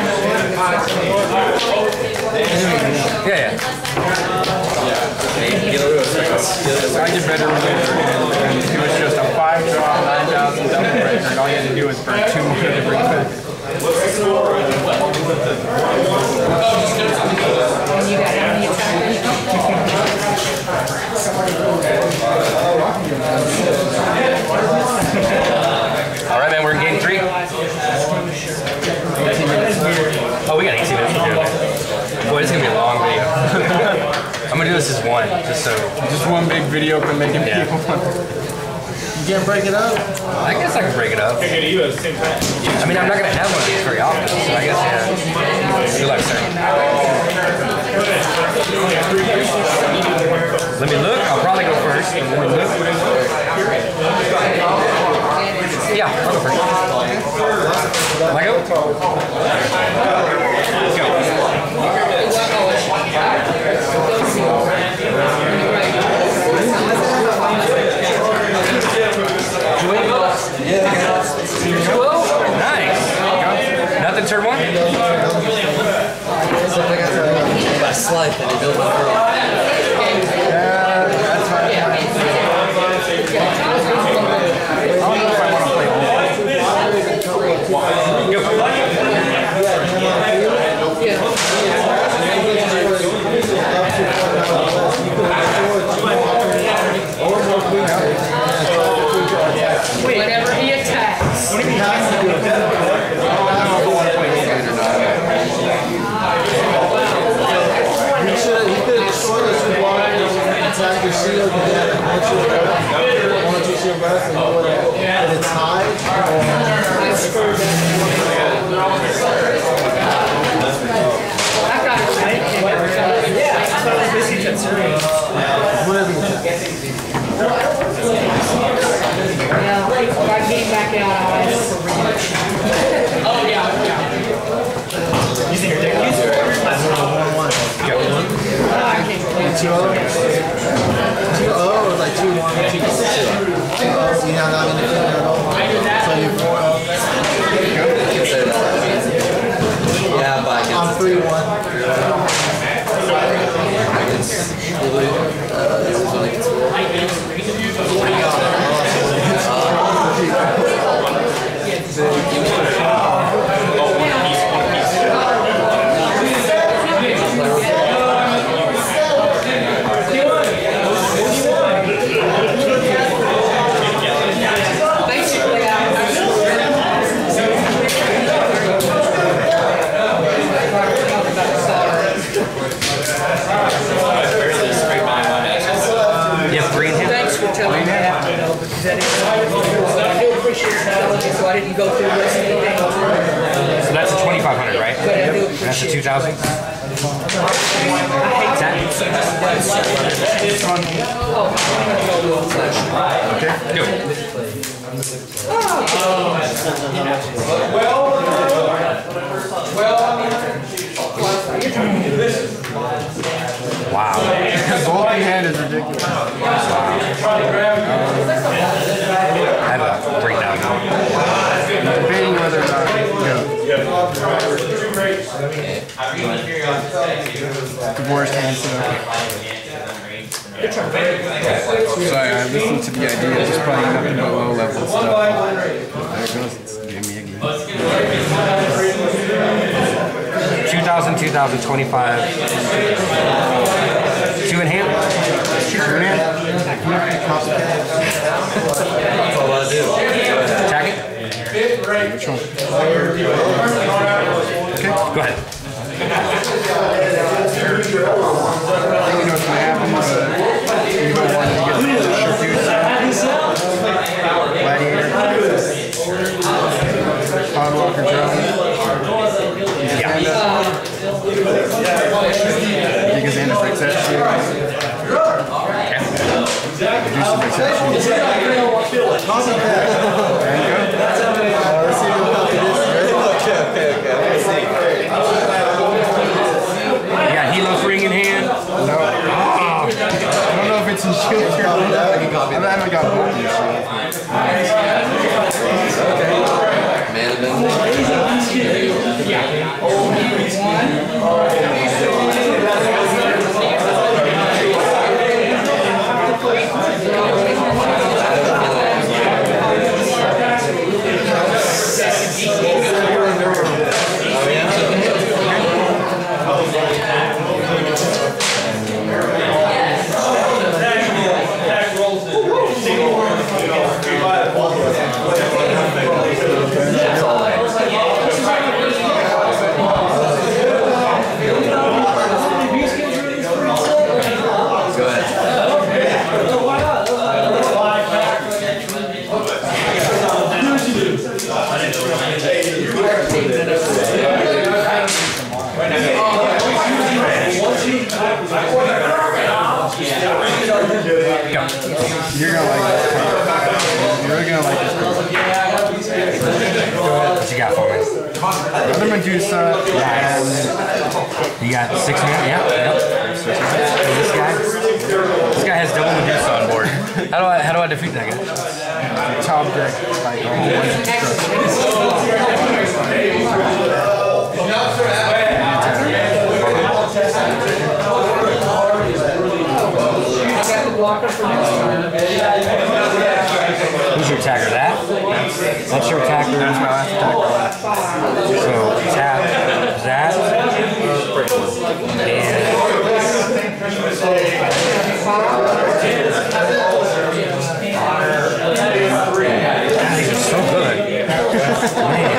Yeah, yeah. I did better with it. It was just a 5-draw, 9,000 double break, and all you had to do was burn 2 more to bring it back. All right, man, we're in game 3. Oh, we got 18 minutes to do it. Boy, it's going to be a long video. I'm going to do this as one, just so. Just one big video for making people. You can't break it up? I guess I can break it up. I mean, I'm not going to have one of these very often, so I guess, yeah. Good luck, sir. Let me look. I'll probably go first. Let me look. Yeah, I'll go first. Will I go? Let's go. Nice. Nothing turn one? I slide that I built my girl. Yeah, that's my I don't know if I want to play one. Whenever he attacks. What do you mean? I don't want to play standard. He could destroy this blind and attack your shield and then once you see a breath and it's high. I've got a snake. Yeah, I thought it was busy considering. Whatever. Yeah, if I came back out, I oh, yeah, yeah. You see your dick? I don't know. One. You got one? I can't. 2-0, you're not going to defend that at all. So you're 4-0. Yeah, but I'm 3-1. I guess this is what I can score. So I didn't go through this anything. So that's a 2,500, right? Yep. That's a 2,000. Okay. Good. Wow. The golden hand is ridiculous. Divorce answer. Sorry, I listened to the idea. It's probably nothing but low level stuff. There goes. Give me again. 2,000, 2,000, 25. Two in hand. That's all I do. Attack it. Which one? Okay, go ahead. I don't know what's gonna happen, but you might want to get the Gladiator, Podwalker Drone, Gigazanda's Exception. Helos Ring in hand? No. Oh. I don't know if it's in shield or not. I haven't got both in shield. You're gonna like this card. You're really gonna like this card. What you got for me? Another Medusa. Nice. You got 6 minutes? Yeah. Yep. This guy has double Medusa on board. How do I defeat that guy? Top deck. Like a whole bunch of Who's your attacker? That's your attacker. That's my last attacker. So tap that and he's so good. Man,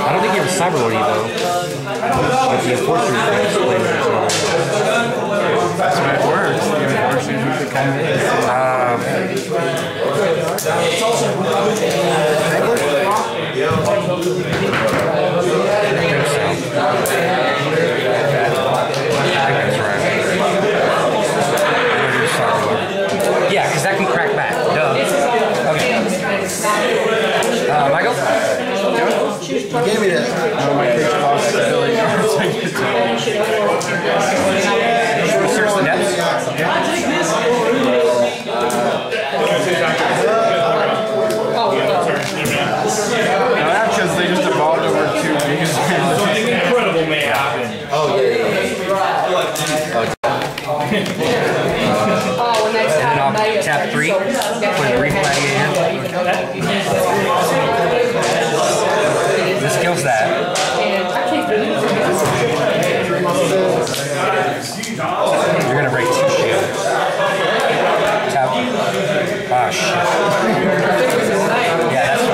I don't think he was Cyber War though. But the unfortunate thing is yeah, because that can crack back. Duh. Okay. Michael? You gave me that. Search the Depths. tap 3 for the Reflaggator. This kills that. You're going to break 2 shields. Tap. Ah, shit. Yeah, that's fine.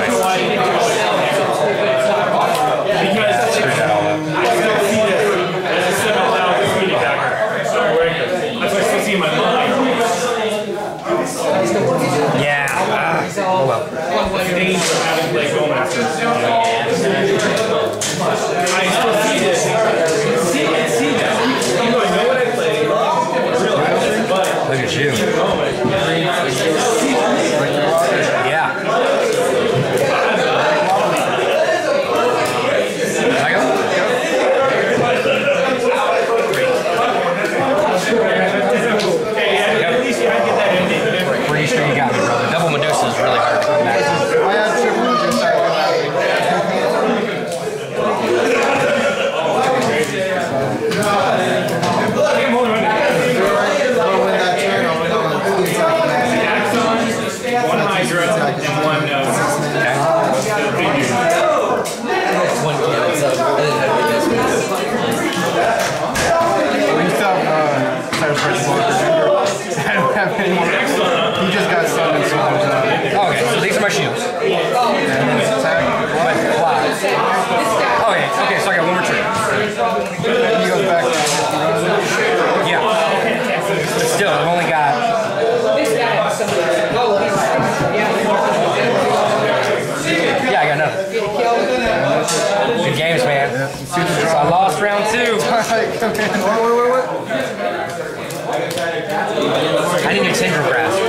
I didn't extend your grasp,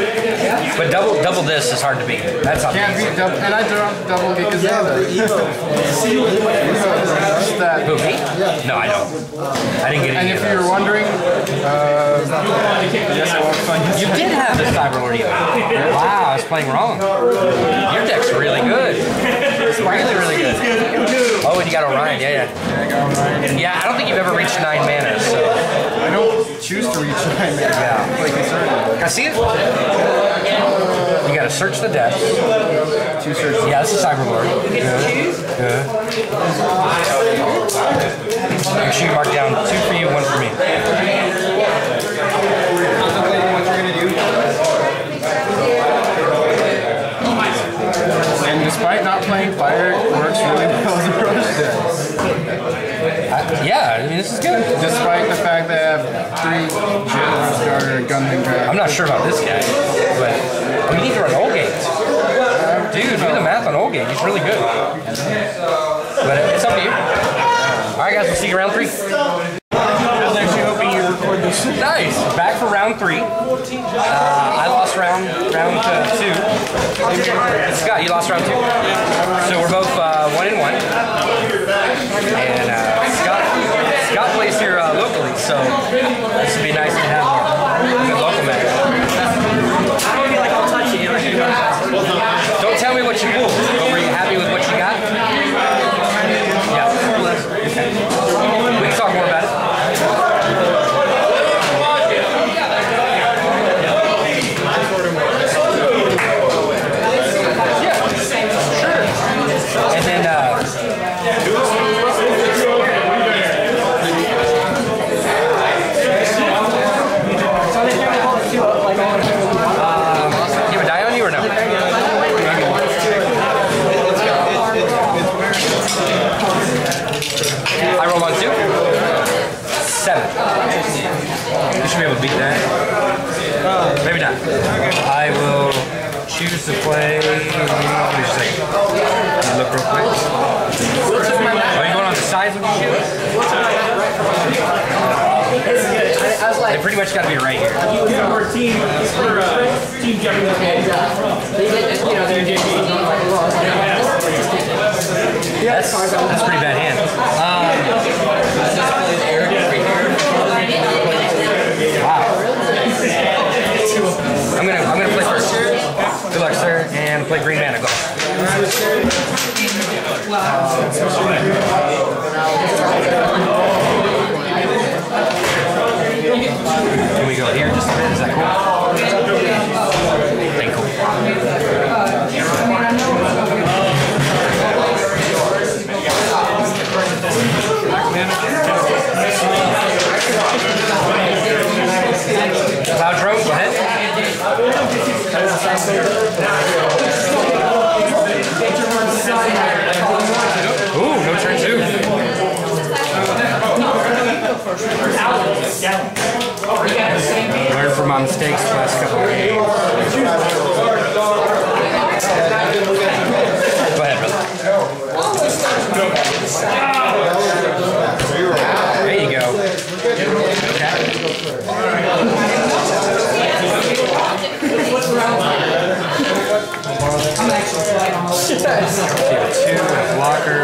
but double this is hard to beat. That's how. Can't beat double, and I don't double because yeah, that. Who, me? No, I don't. I didn't get any. And if you were wondering, you did have the Cyber War. Wow, I was playing wrong. Your deck's really good. It's really good. Oh, and you got Orion. Yeah. Yeah, I don't think you've ever reached 9 mana. So. I don't choose to reach 9 mana. Yeah. Like I see it. You gotta search the depths. 2 searches. Yeah, that's a Cyber War. Good. Make sure you mark down 2 for you, 1 for me. What you're gonna do. And despite not playing fire, it works really well as a rush deck. Yeah, I mean, this is good. Despite the fact that I have 3 Jedi starter gunman guy. I'm not sure about this guy, but we need to run Olgate. Dude, do the math on Olgate. He's really good. But it's up to you. Alright, guys, we'll see you round 3. I was actually hoping you record this. Nice! Back for round 3. I lost round 2. Scott, you lost round 2. So we're both 1-1. And Scott plays here locally, so this would be nice to have a good local match. I don't feel like I'll touch you. Don't tell me what you pulled, but were you happy with what you got? Yeah. Okay. We can talk more about it. Beat that. Maybe not. I will choose to play. What did you say? Look real quick. Are you going on the sides of the shoe? They pretty much got to be right here. That's a pretty bad hand. I'm gonna play first. Good luck, sir, and play green mana. Go. Can we go here just a bit? Is that cool? Ooh, no turn two. Learn from my mistakes the last couple of games. Go ahead, brother. There you go. Two and a blocker.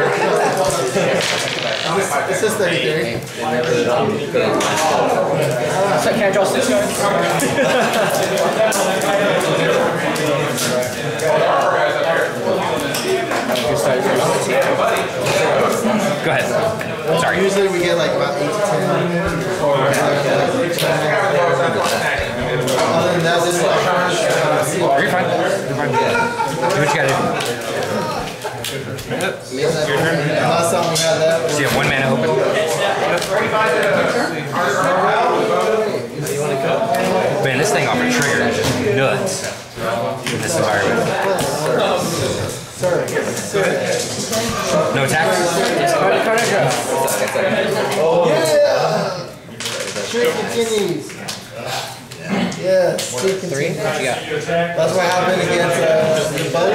This is 33. So can I draw 6 cards? Go ahead. Sorry. Usually we get like about 8 to 10. Other than that, this is like... You're fine. You're fine. Do what you gotta do. Your turn. So you have 1 mana open. Man, this thing off a trigger is nuts in this environment. No attacks? Yeah! Yes, three. What you got? That's what happened against your buddy.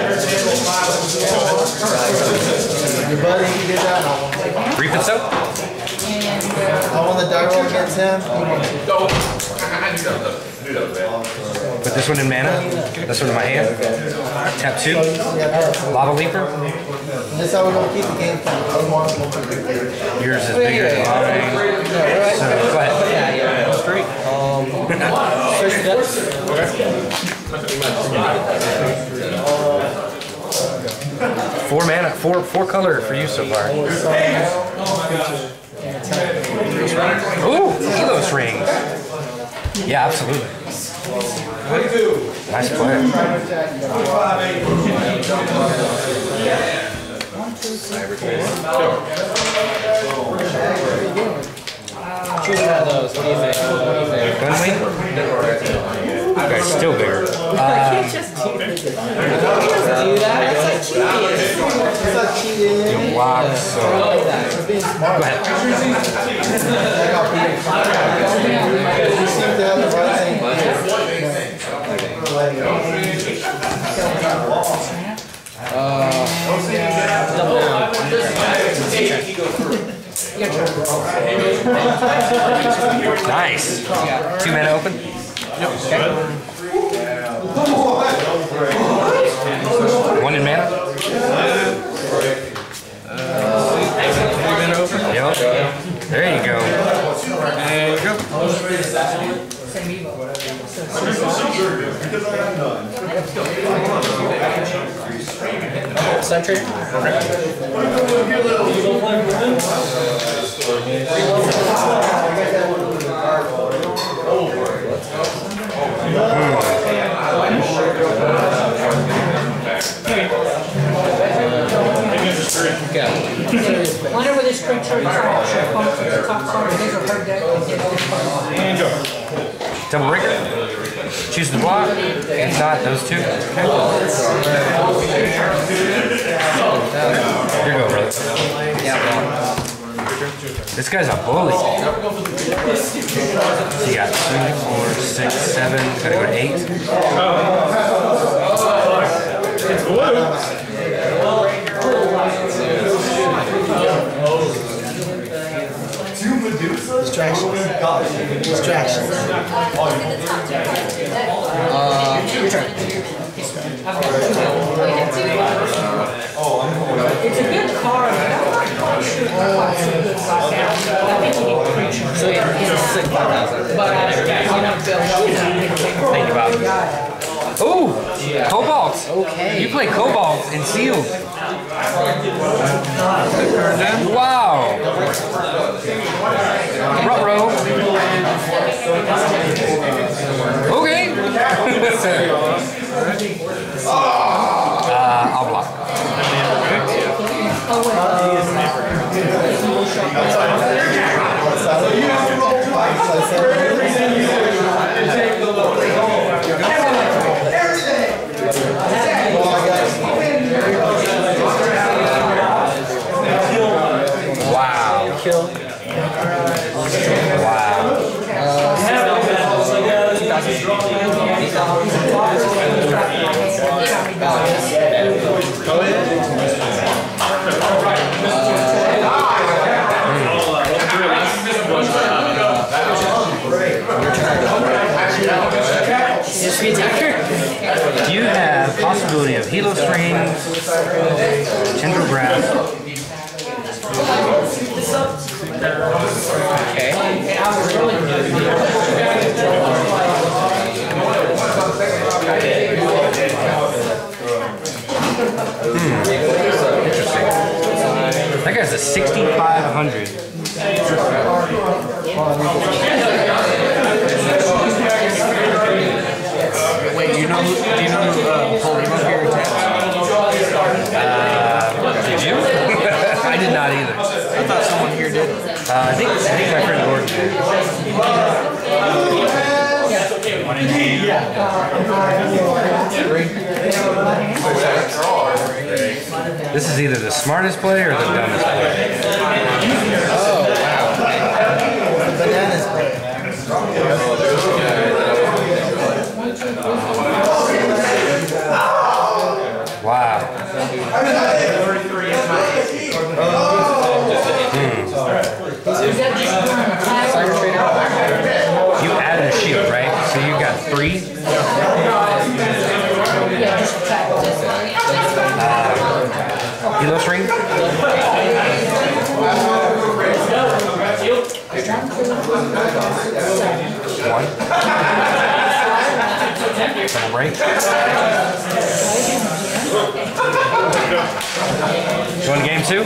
Your buddy, he did that. Reap it so? I won the dark roll against him. Put this one in mana. This one in my hand. Tap 2. Lava Leaper. That's how we're going to keep the game plan. Yours is bigger than mine. So go ahead. Search the Depths. Okay. 4 mana, four color for you so far. Ooh, Helios Ring. Yeah, absolutely. Nice play. Choose one of those. What do you think? Okay, still bigger. I can't just do that. It's like cheating. You walk, so. Go ahead. Double. Nice. 2 mana open. Yep. Okay. 1 in mana. 3 mana open. Yep. There you go. And go. Sentry. I wonder where this creature is. And go. Double ring. Choose the block, and not those 2. Here you go, brother. This guy's a bully. So you got 3, 4, 6, 7, gotta go to 8. It's blue. Distractions. Your turn. It's a good card. So it's 6,000. But think about it. Ooh! Cobalt! Okay. You play Cobalt in Sealed. Wow! Ruh-roh. Okay! I'll block. You have possibility of Helios Ring, Chandra Brass. Okay. That guy's a 6,500. Wait, do you know Polymon Fairy Taps? Did you? I did not either. I thought someone here did. I think my friend Gordon did. This is either the smartest play or the dumbest play. Oh, wow. The dumbest play. Wow. You added a shield, right? So you got 3. Helios Ring? One. You want game 2?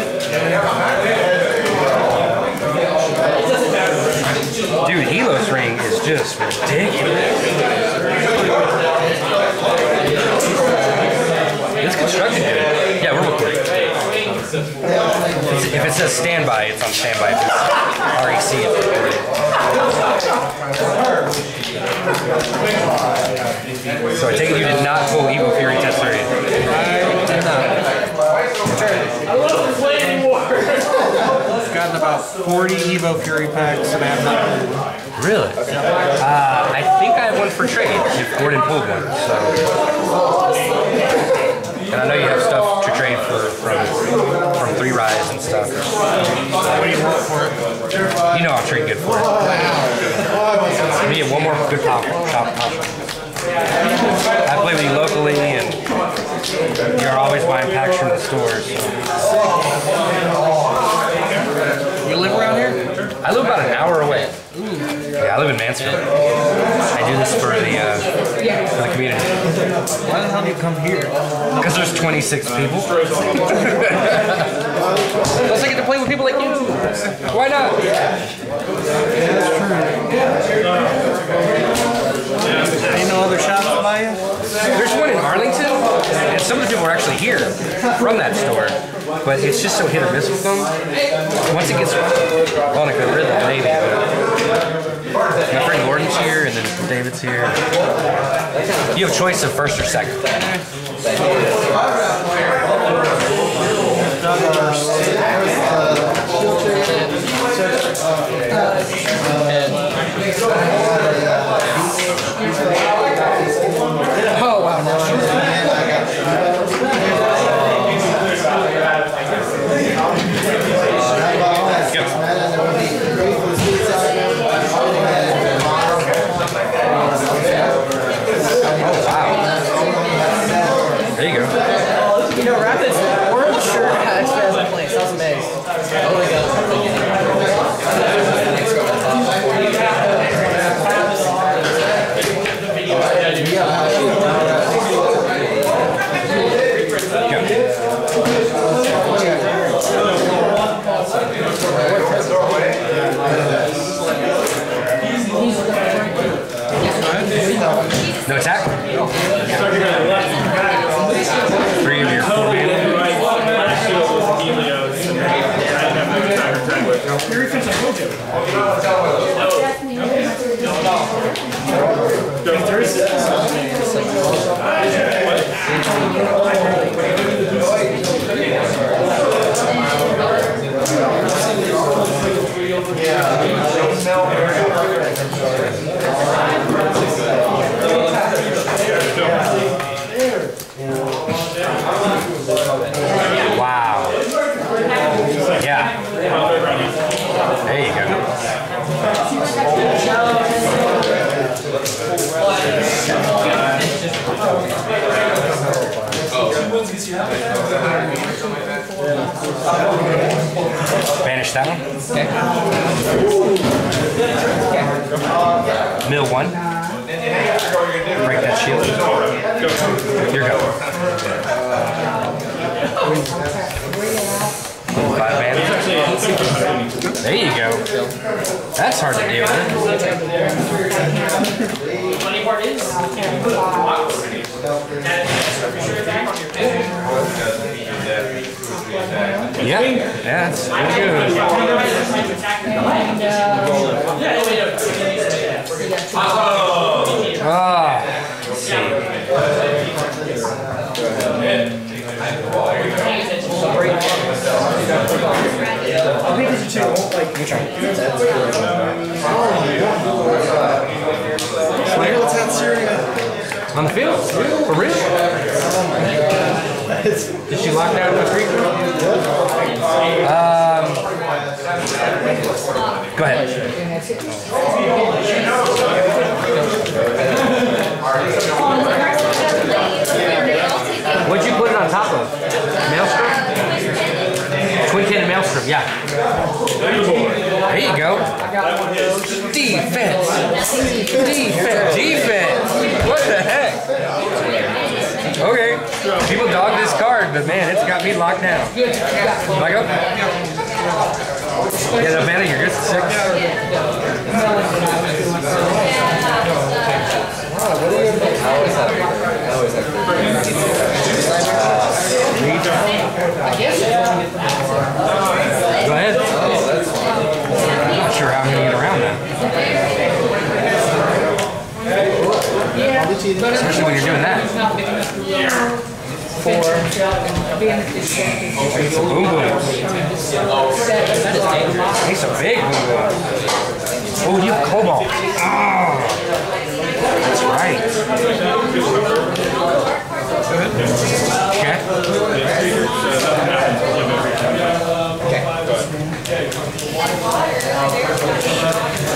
Dude, Helios Ring is just ridiculous. It's constructed, dude. Yeah, we're recording. If it says standby, it's on standby. If it's REC, it's recorded. So I take it you did not pull Evo Fury Test 30. I did not. I love this way anymore. Gotten about 40 Evo Fury packs and I have not. Really? I think I have one for trade if Gordon pulled one. So, and I know you have stuff to trade for from 3Rise and stuff. What do you want for it? You know I'll trade good for it. I need one more good pop shop. I play with you locally, and you're always buying packs from the stores. So. You live around here? I live about an hour away. Ooh. Yeah, I live in Mansfield. I do this for the community. Why the hell do you come here? Because there's 26 people. Plus I get to play with people like you. Why not? That's true. Ain't no other shops to buy you? There's one in Arlington, and some of the people are actually here from that store, but it's just so hit or miss with them. Once it gets on a good rhythm, maybe. But my friend Gordon's here, and then David's here. You have a choice of first or second. Oh, wow. Oh, wow. There you go. You know, Rapids, orange shirt had extra as a place. I was amazed. No attack? 3 of your 4 mana. Banish that one. Okay. Okay. Mill one. Break that shield. You're going. 5 mana. There you go. That's hard to deal with. Yeah, that's good. On the field? For real? Did she lock down the creek? Go ahead. What'd you put it on top of? Maelstrom? Twin Cannon Maelstrom, yeah. There you go. Defense. Defense. Defense. What the heck? Okay. People dog this card, but man, it's got me locked down. Back up. Yeah, no matter, you're good. 6. Go ahead. Not sure how I'm going to get around that. Especially when you're doing that. 4. It's a boom boom. It's a big boom boom. Oh, you have cobalt. Ah, that's right.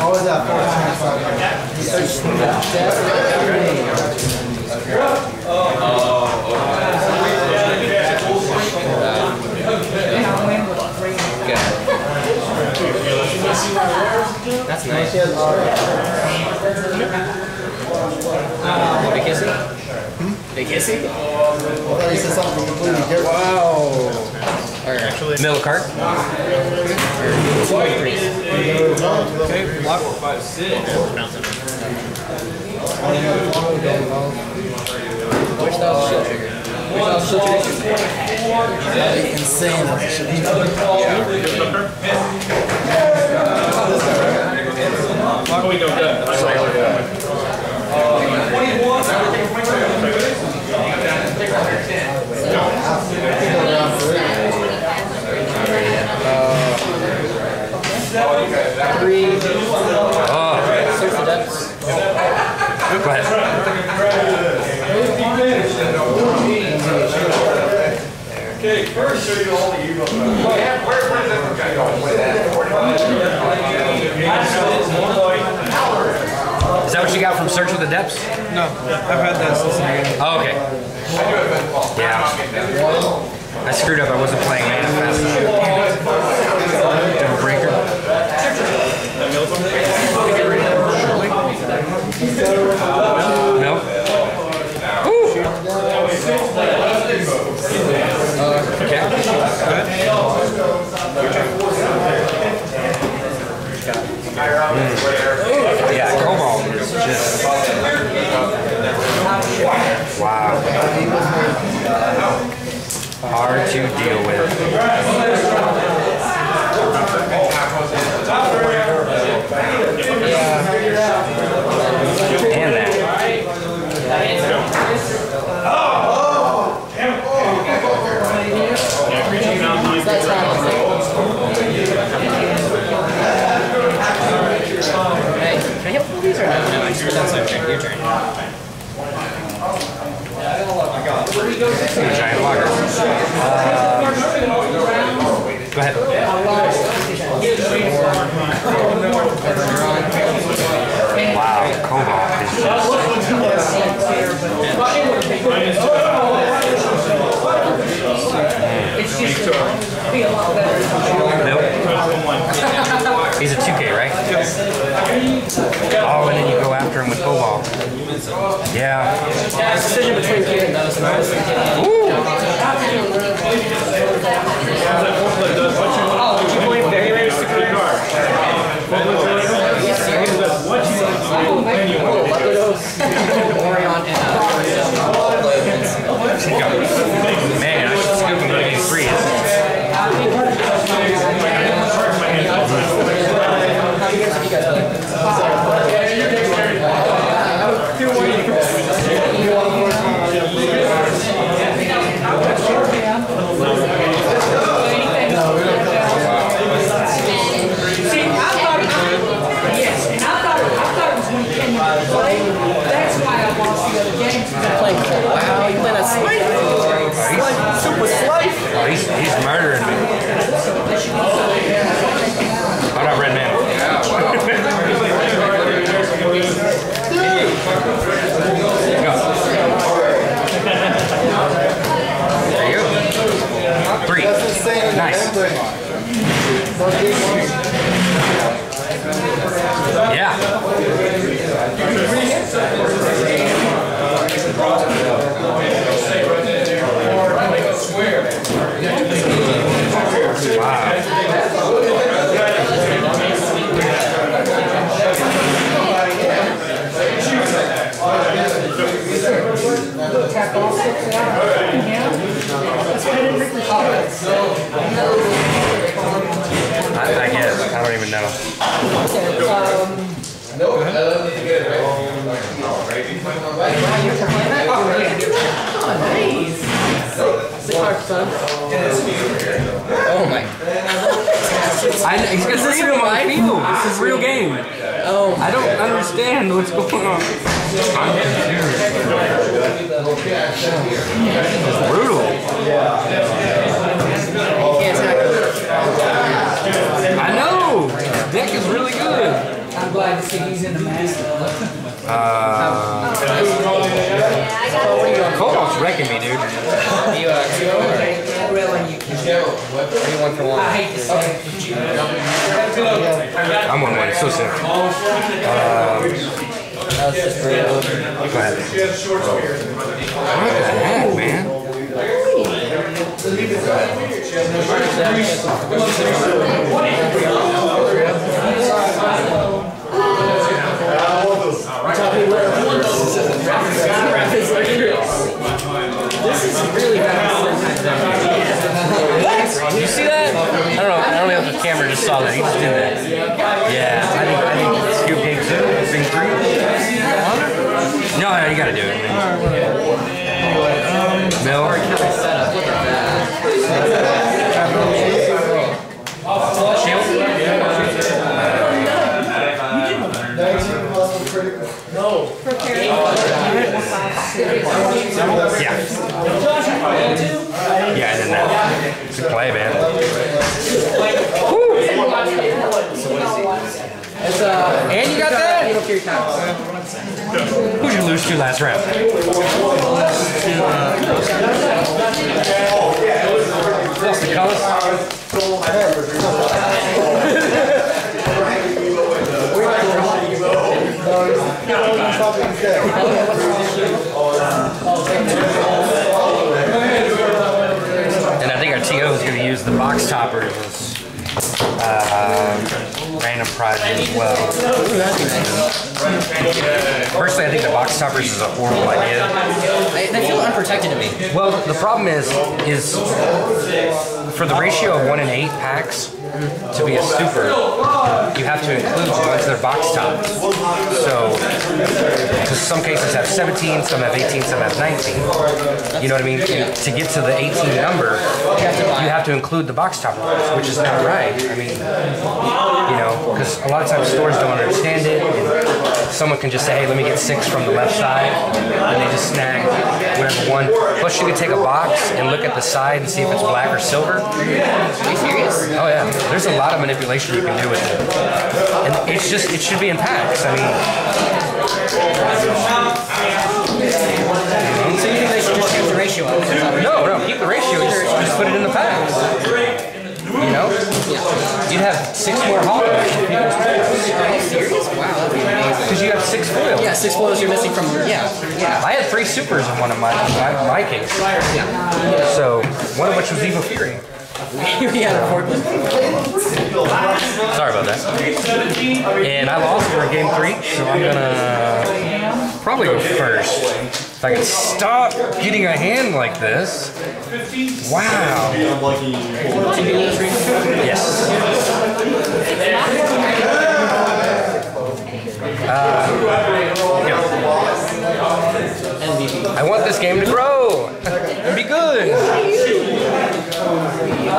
How was that? That's nice. Big kissy? Big kissy? He said something completely different. Wow. Alright. Middle card. Okay, block 5, 6. Insane. How can we go good? Search the Depths. Go ahead. Okay, first show you all the Evo. Where is it? Okay, is that what you got from Search of the Depths? No, I've had that since the beginning. Oh, okay. Yeah. I screwed up. I wasn't playing Manifest. Double Breaker. No. Ooh. Okay. Yeah, cobalt is just... Wow. Hard to deal with. And that. a giant logger. Go ahead. Wow, Cobalt is just... Nope. He's a 2K, right? Oh, and then you go after him with Cobalt. Yeah. Decision between Kid and those. Oh, would you believe they're going to secure the car? What do you Orion and Man, I should scoop him to be free, he's murdering me. What up, Red Man? There you go. 3. Nice. Yeah. I guess. I don't even know. Oh, nice. Oh my! This is real game. Oh, I don't understand what's going on. I'm confused. Brutal. I know. Deck is really good. I'm glad to see he's in the master. Cobalt's wrecking me, dude. I'm on one, it's so soon. Go ahead. What the heck, man? This is really bad. You see that? I don't know. I don't know if the camera just saw that. He just did that. Yeah. I think scoop game 2, game 3. No, you gotta do it. Yeah, I didn't know. It's a play, man. And you got that? Who'd you lose to last round? Lost to And I think our TO is going to use the box topper as random prize as well. Personally, I think the box toppers is a horrible idea. They feel unprotected to me. Well, the problem is for the ratio of 1 in 8 packs, to be a super, you have to include ones that are box topped. So, some cases have 17, some have 18, some have 19. You know what I mean? To get to the 18 number, you have to include the box topper, which is not right. I mean, you know, because a lot of times stores don't understand it. And someone can just say, hey, let me get 6 from the left side, and they just snag whatever one. Plus, you can take a box and look at the side and see if it's black or silver. Are you serious? Oh, yeah. There's a lot of manipulation you can do with it. And it's just, it should be in packs. I mean... So you think they should just keep the ratio up? No, no, keep the ratio, just put it in the packs. You know? Yeah. You'd have 6 more hollows. Are you serious? Wow, that'd be amazing. Because you have 6 foils. Yeah, 6 foils you're missing from your... Yeah, yeah. I had 3 supers in one of my case. Yeah. So, one of which was Evo Fury. Yeah, sorry about that. And I lost for game 3, so I'm gonna probably go first. If I can stop getting a hand like this. Wow. Yes. Yeah. I want this game to grow and be good. Man, I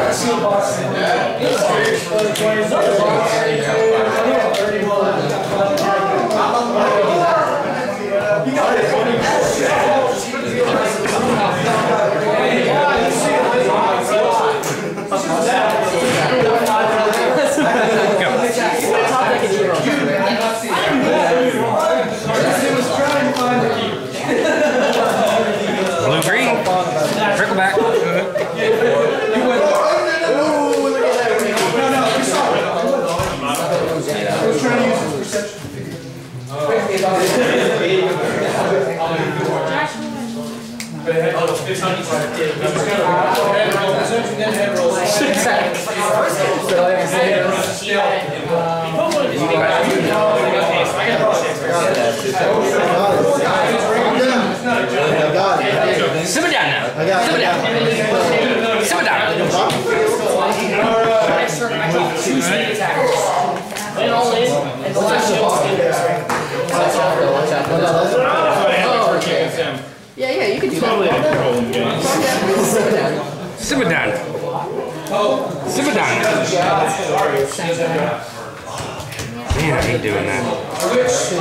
hate doing that. That's crazy,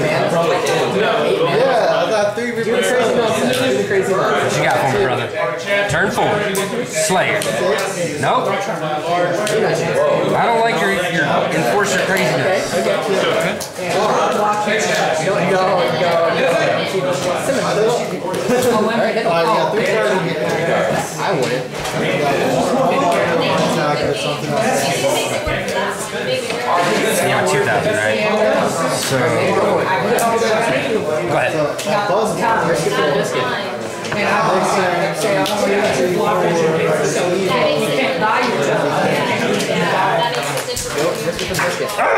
man. Yeah, I got 3 replays. What you got for me, brother? Turn 4. Slayer. Nope. I don't like your enforcer craziness. I wouldn't. Yeah, 2,000, right? So... Go ahead. Ah!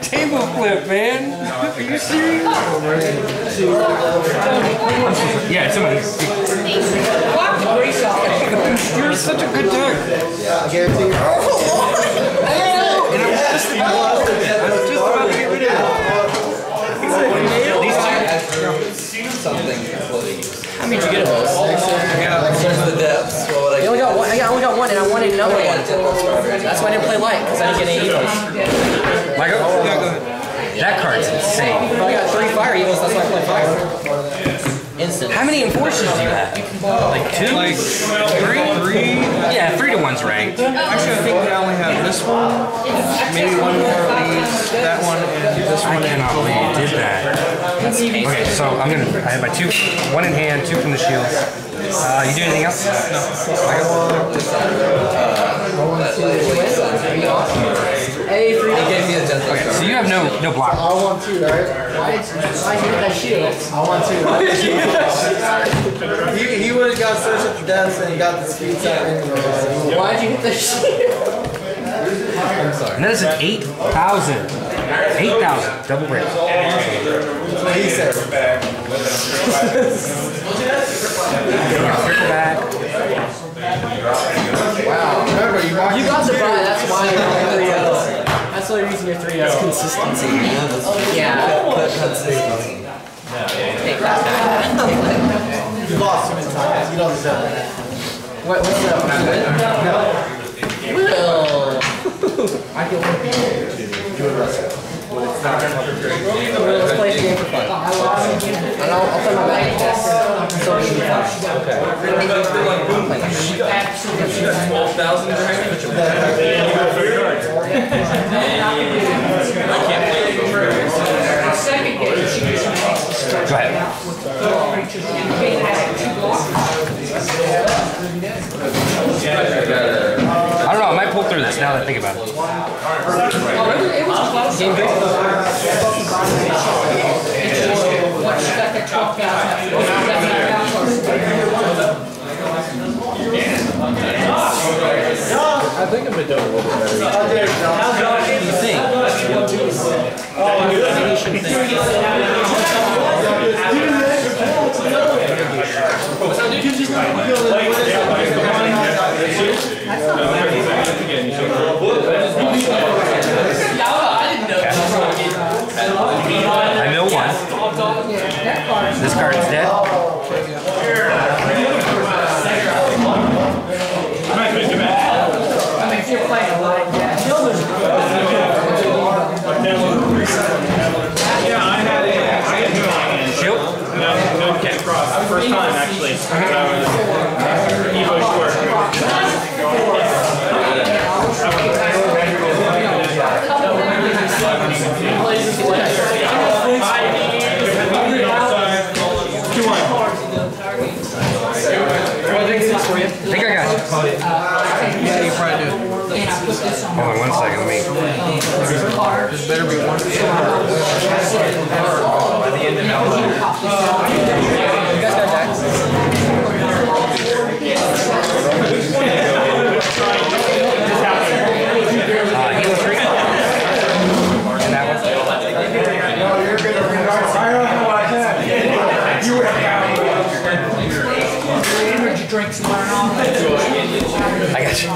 Table flip, man. Are you serious? Yeah, somebody. You're such a good dude. I guarantee you. And I was just about to get rid of it. Something floating. How many did you get of those? I got Search the Depths. I only got one. I only got one, and I wanted another one. That's why I didn't play Light, because I didn't get any Evos. Michael, that card's insane. I got 3 Fire Evos. That's why I play Fire. Instant. How many Enforcers do you have? Like 2, like 3. Yeah, 3 to 1's ranked. Actually, I think I only have this one, maybe one more of these, that one, and this one. I cannot believe you did that. Okay, so I have my 2, one in hand, 2 from the shield. You do anything else? Okay, so you have no block. I want 2, right? I hit that shield. I want 2. He would have got Search at the Depths and got the speed set anyway. Why'd you hit the shield? I'm sorry. And that is an 8,000. 8,000 double break. He said back. Wow. Remember, you got the buy, that's why you're on 3L. That's the only reason you're 3L. That's consistency. Yeah. take last time. You lost him in time. You don't deserve that. What's up? No. Will. I get one. Do it right. Let's play the game for fun. And I'll put my back in this. So it'll be fun. Okay. She got 12,000 dragons. I can't play the second game, she goes out with the creatures and they had 2 blocks. I don't know, I might pull through this now that I think about it. It was a close game. I think I'm a double over there. I know one. This card is dead. You're playing a lot of that. Yeah, I had shield? No, can't cross. First time, actually. I was Evo short. I think I got you. You probably do. Hold on one second, let me... There's better be one. Helios Ring. And that one. I don't know why that. You were out. Energy drinks weren't on. I got you.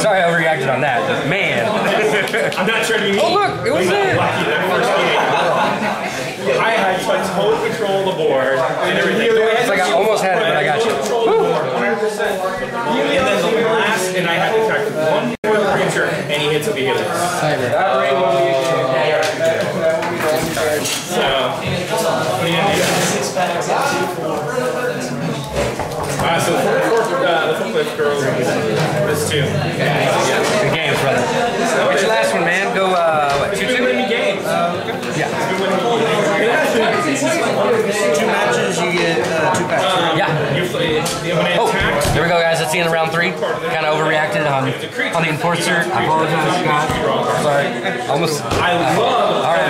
Sorry I reacted on that, but man. I'm not sure to be mean. Oh look, it was there. I had total control of the board and everything. It's like I almost had it, but I got you. And then the last, and I had to attack one more creature, and he hits a beginner. That's two. Good game, brother. What's your last one, man? Go, what, 2-2? Yeah. Two matches, you get 2 packs. Yeah. Oh, there we go, guys. That's the end of round 3. Kind of overreacted on the Enforcer. I apologize, Scott. Sorry. Almost. I love all right,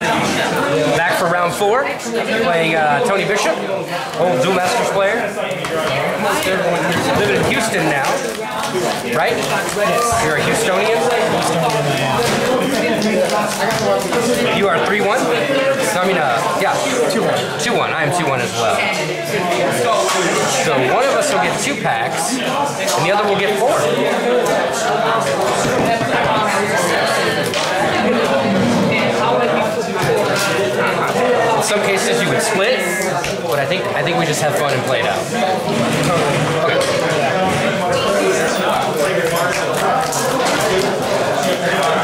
man. Back for round 4, playing Tony Bishop, old Duel Masters player. Living in Houston now, right? You're a Houstonian. You are 3-1? So, I mean, yeah, 2-1. 2-1, I am 2-1 as well. So one of us will get 2 packs, and the other will get 4. In some cases you would split, but I think we just have fun and play it out. Okay.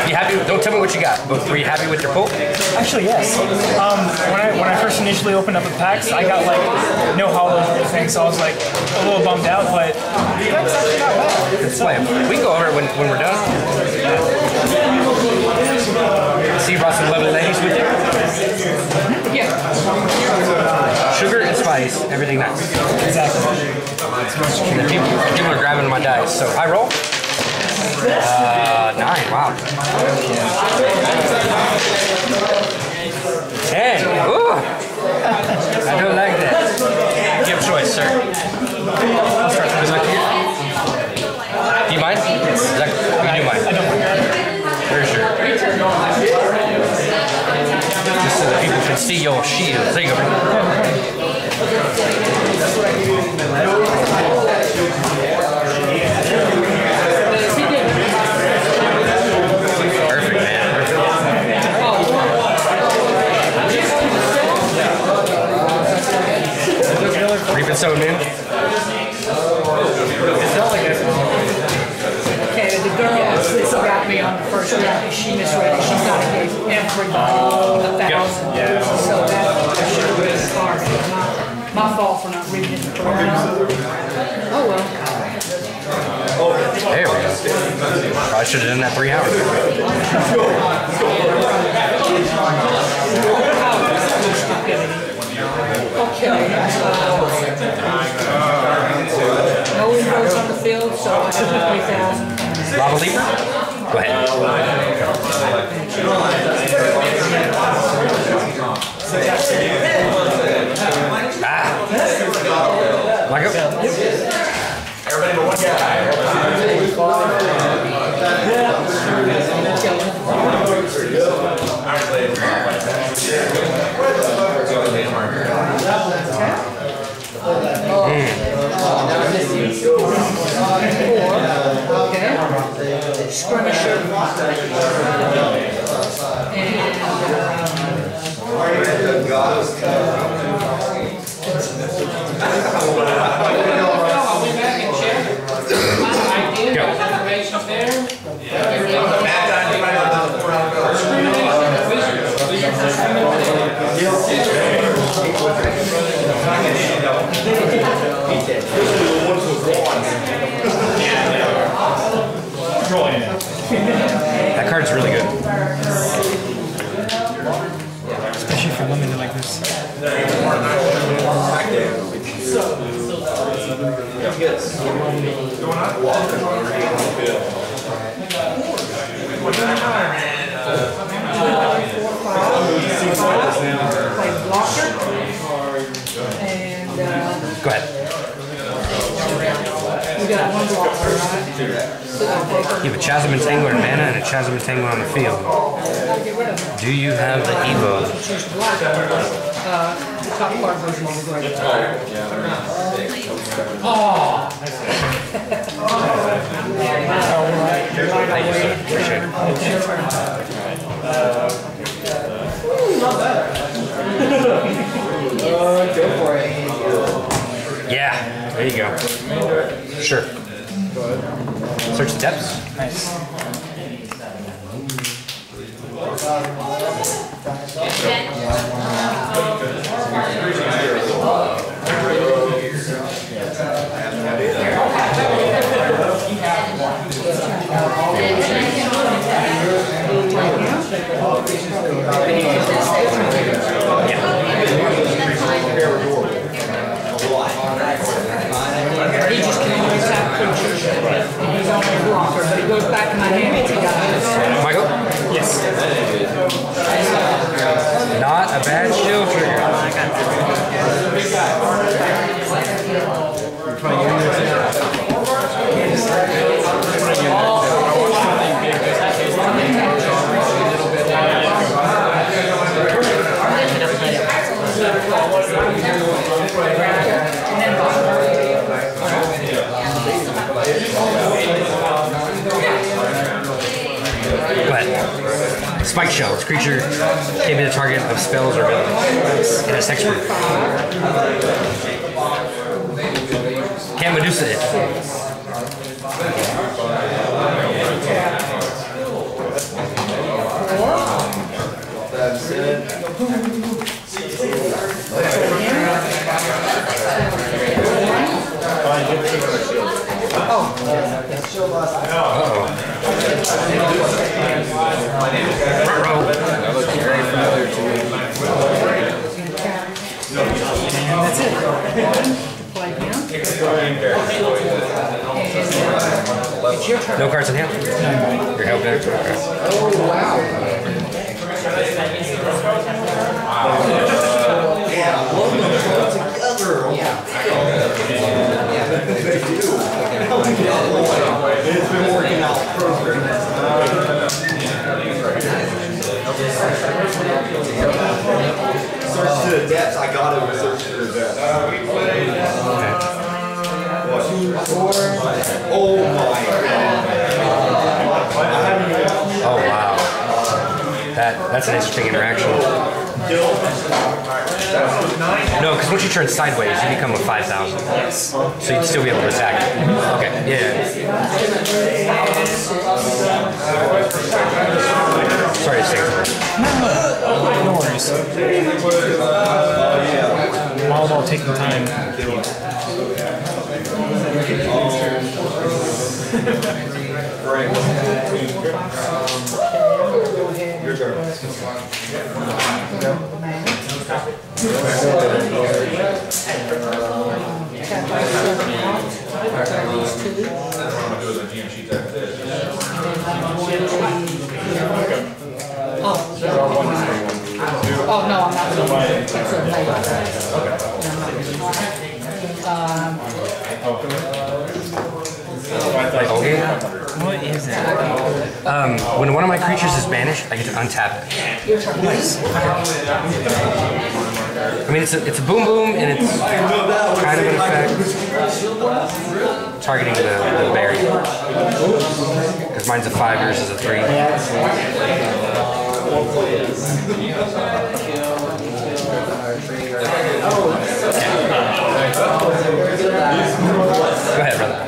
You happy? Don't tell me what you got. Were you happy with your pull? Actually, yes. When I first initially opened up the packs, I got like no hollows or anything, so I was like a little bummed out. But that's actually not bad. Let's play them. We can go over it when we're done. See, you brought some level ladies with you. Yeah. Sugar and spice, everything nice. Exactly. People are grabbing my dice, so I roll. 9, wow. 10, ooh. I don't like that. Give choice, sir. I'll start from this one here. Do you mind? Yes. You do mind. I don't mind. Where's your... Just so that people can see your shield. Think of it. Perfect, man. Perfect. So yeah, she misread it. She's not against everybody. Yeah. So that should have been hard. My fault for not reading it correctly. Oh well. There we go. Probably should have done that 3 hours ago. Okay. No inroads on the field, so I have 3,000. Lava Leaper? Go ahead. Like it? Everybody but one guy. Skirmisher, that card's really good. Especially for women like this. Go ahead. We got one blocker, right? You have a Chasm Entangler in mana and a Chasm Entangler on the field. Do you have the Evo? Go for it. Yeah, there you go. Sure. Search the Depths. Nice. Yeah. He just came with that creature. He's on a blocker, but he goes back in my hand and he got it. Michael? Yes. Not a bad shield trigger. But Spike Shell, this creature can be the target of spells or abilities. It has hexproof. Can Medusa it? Uh-oh. That's it. No cards in hand. You're helping. Oh wow. It's been working out program. Search to the Depths, I got it with Search to the Depths. We played... Oh my god. Oh wow. That's an interesting interaction. No, because once you turn sideways, you become a 5,000. Yes. So you'd still be able to attack it. Okay, yeah. James. All while taking time. Your Oh, no, I'm not going to. What is that? When one of my creatures is banished, I get to untap it. Nice. I mean, it's a boom boom, and it's kind of an effect targeting the barrier. Because mine's a 5 versus a 3. Go ahead, brother.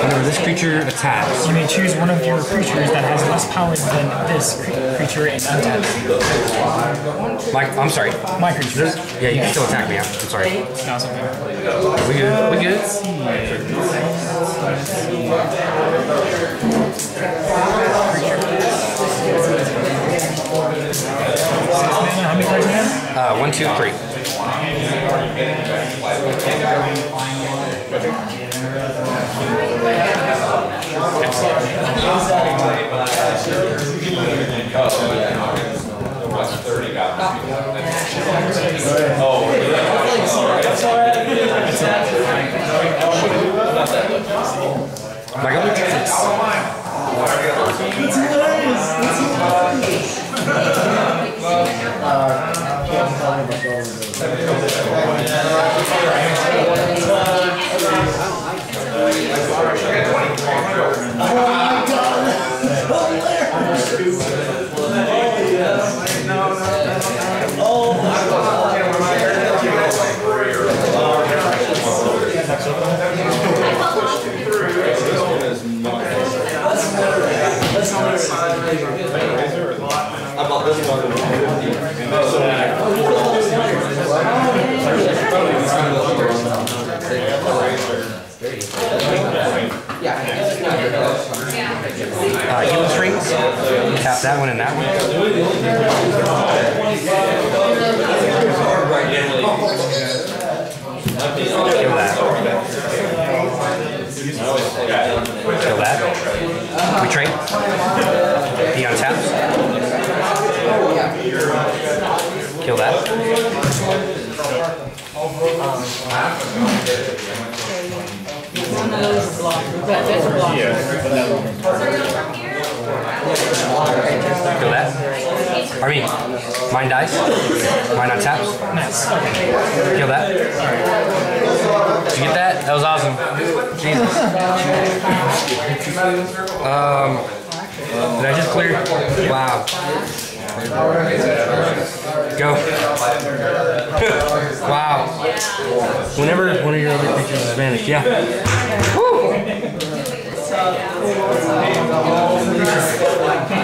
Whenever this creature attacks, you may choose one of your creatures that has less power than this creature and untap. I'm sorry. My creature. Yeah, you can still attack me. I'm sorry. No, it's okay. We good? We good? How many cards again? 1, 2, 3. My other tricks. It's nice. Healus Ring, tap that one and that one. Kill that. Kill that. We trade. He untaps. Kill that. Kill that. I mean, mine dies. Mine on taps. Nice. Kill that. Did you get that? That was awesome. Jesus. Did I just clear? Wow. Go. Wow. Whenever one of your other creatures is vanished, yeah. Woo!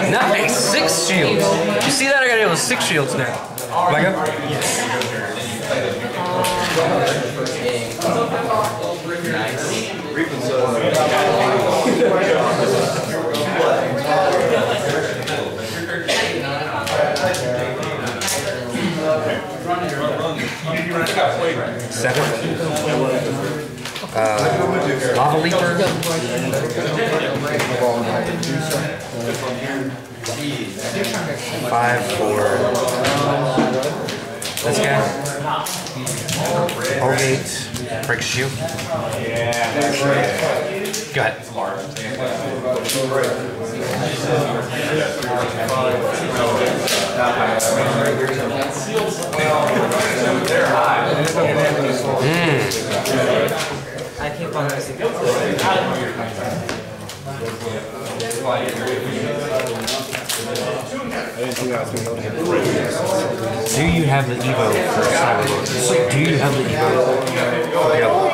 Nice! 6 shields! You see that? I gotta deal with 6 shields now. Am I good? Nice. Seven. Lava Leaper. Yeah. 5 for this guy. Olgate. Break shoe. Go ahead. I keep on missing. I didn't Do you have the Evo for Cyber War? Do you have the Evo for Halo?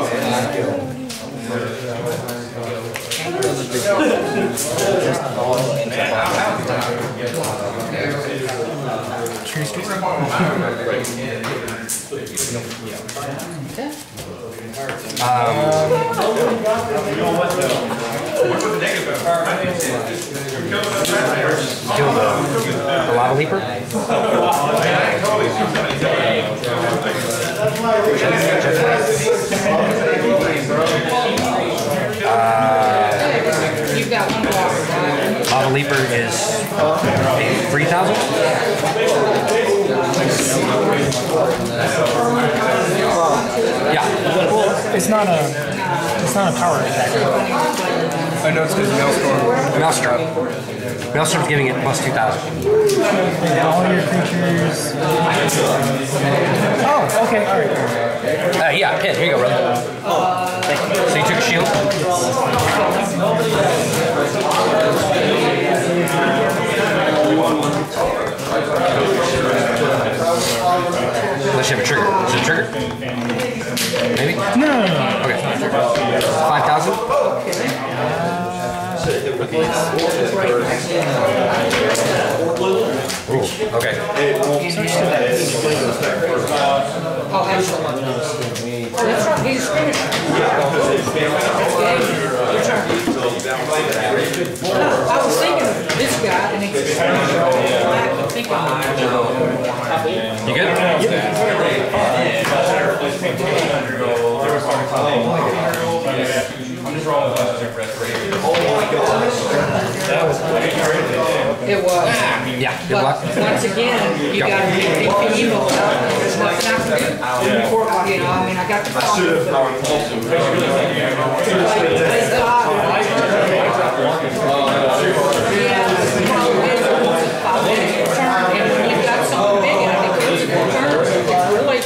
True story. The Lava Leaper? You've got one block. Lava Leaper is 3,000? Yeah. Well, it's not a power attack. I know it's because Maelstrom. Maelstrom's giving it plus 2,000. And all your creatures. Oh, okay, alright. Yeah, pin. Here you go, brother. Thank you. So you took a shield? Unless you have a trigger. Is it a trigger? Maybe? No. Okay. 5,000? Okay. Ooh, okay. I was thinking of this guy, and you good? Yeah. I'm just rolling with us to referee. Oh my God. That was pretty crazy. It was. Yeah, good luck. Once again, you got to be evil. There's nothing I can do. I mean, I got the problem. I should have thrown Paulson. Yeah, the problem is once it's 5 minutes turn, and when you've got something big and I think it's going to turn, it's really,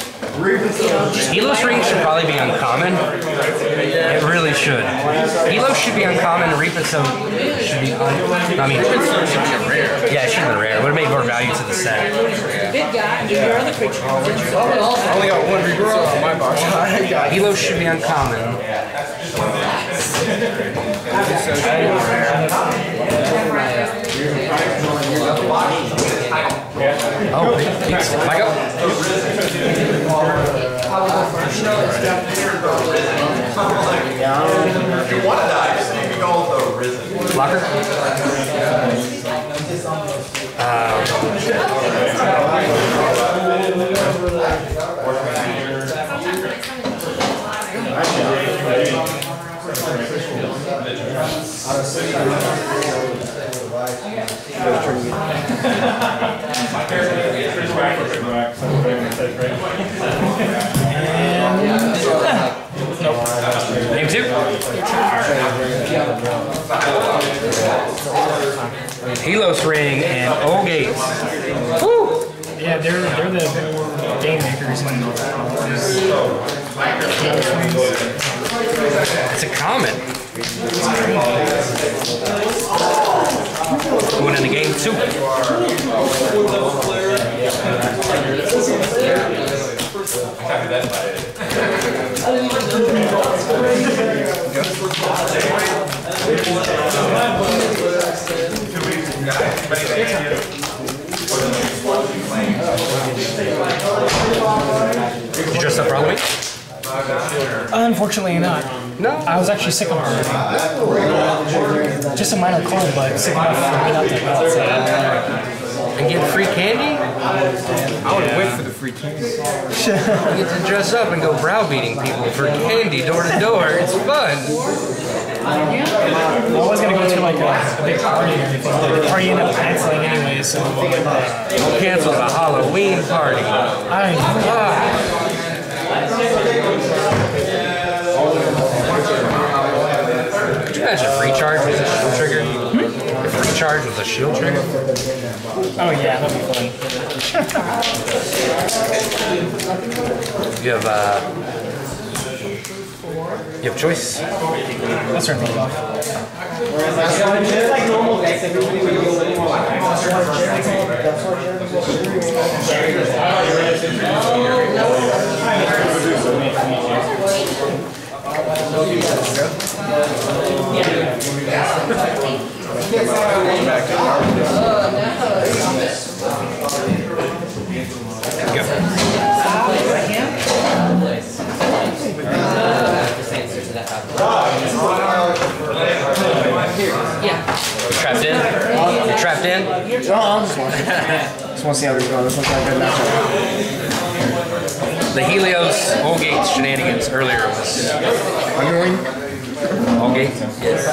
you know. Healus Ring should probably be uncommon. It really should. Helos should be uncommon, Reaper should be uncommon. I mean, yeah, it should have been rare. It would have made more value to the set. Big guy, and your other creature. I only got one Reaper on my box. Helos should be uncommon. Oh, Michael? If you want to die, just need to go with the risen. Locker? Name two. Helios Ring and Olgate. Woo! Yeah, they're the game makers in the. It's a common. Going into game two. Did you dress up for Halloween? Unfortunately not. No. I was actually sick on Halloween. Just a minor cold, but sick enough for me not to and get free candy? I would wait for the free candy. You get to dress up and go browbeating people for candy door to door. It's fun. I was going to go to like a big party or anything. The party ended up canceling anyway, so we'll cancel the Halloween party. I Could you imagine a free charge with a trigger? Charge with a shield trigger. Oh yeah, that'd be fun. You have choice. Let's turn things off. It's like normal decks, everybody would go anymore. You're trapped in? No, I'm just wondering. Just want to see how this goes. This looks like a good matchup. The Helios Olgate shenanigans earlier was annoying. Olgate? Yes.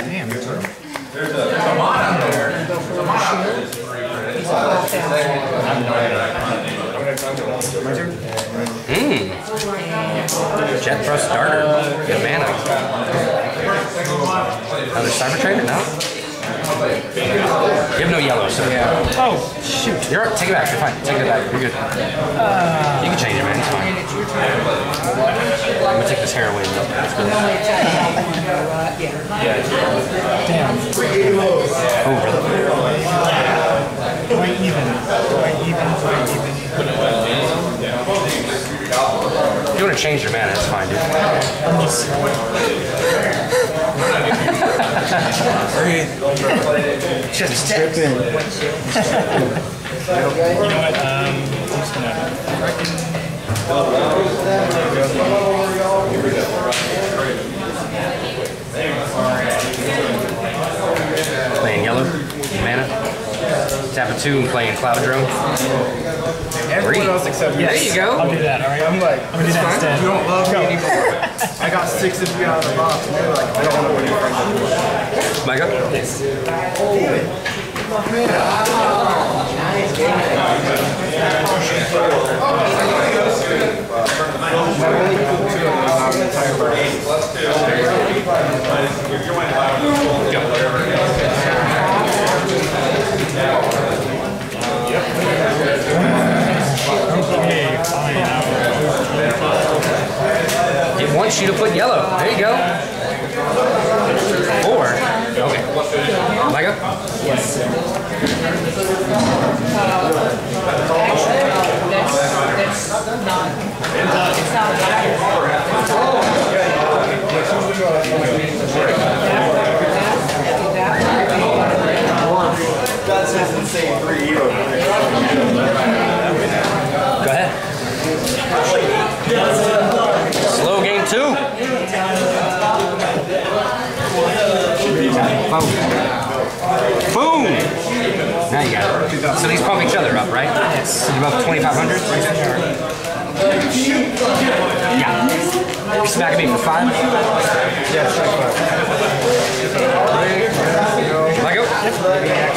Damn, your turn. There's a mod out there. The mod out there is reprinted. My turn? Jet Thrust Darter. Good mana. Another Cyber Trader? No? You have no yellow, so yeah. Oh, shoot. You're up. Take it back. You're fine. Take it back. You're good. You can change it, man. It's fine. I'm gonna take this hair away. Damn. Quite even. If you wanna change your mana, that's fine, dude. Just step in. You know what? I'm just gonna playing yellow, mana, tap a 2 and playing Cloud Drone. Everyone else except me. There you go. I'll do that, alright? I'm gonna do that instead. You don't love me anymore. I got 6 of you out of the box. They're like, I don't know what you're friends with. Micah? Yes. It wants you to put yellow. There you go. Or, okay. Micah? Yes. Go ahead. Slow game 2. Boom. Now you got it. So these pump each other up, right? Yes. So you're above 2,500? Yeah. You're smacking me for 5? Yeah, strike 5. Let go? Yeah.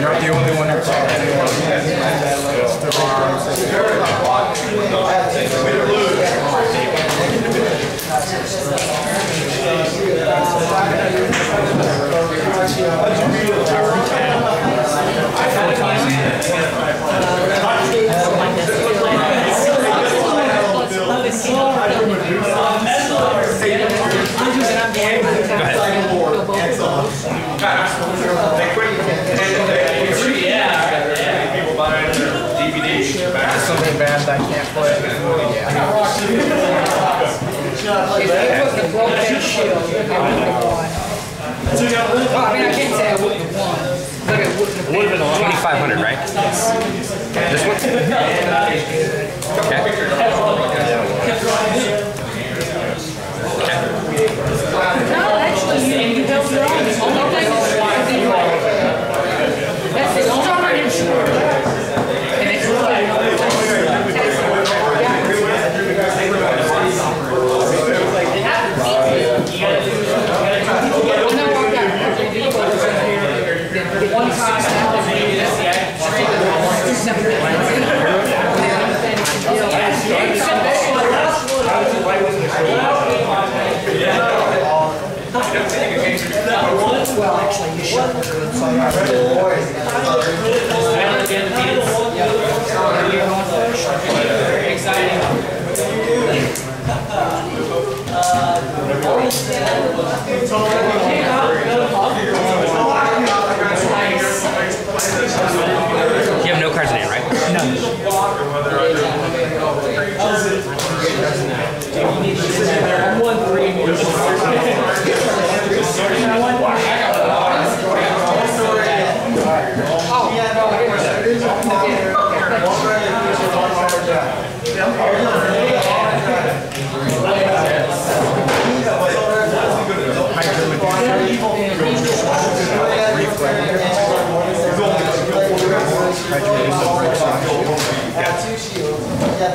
You're the only one that's I can't play it anymore. I can't say I wouldn't have won. It would have been 2,500, right? This one? Okay. No, actually, you don't know. It's only thing that's the only one. Well, actually, you should have good fight. I read it You have no cards in hand, right? No. The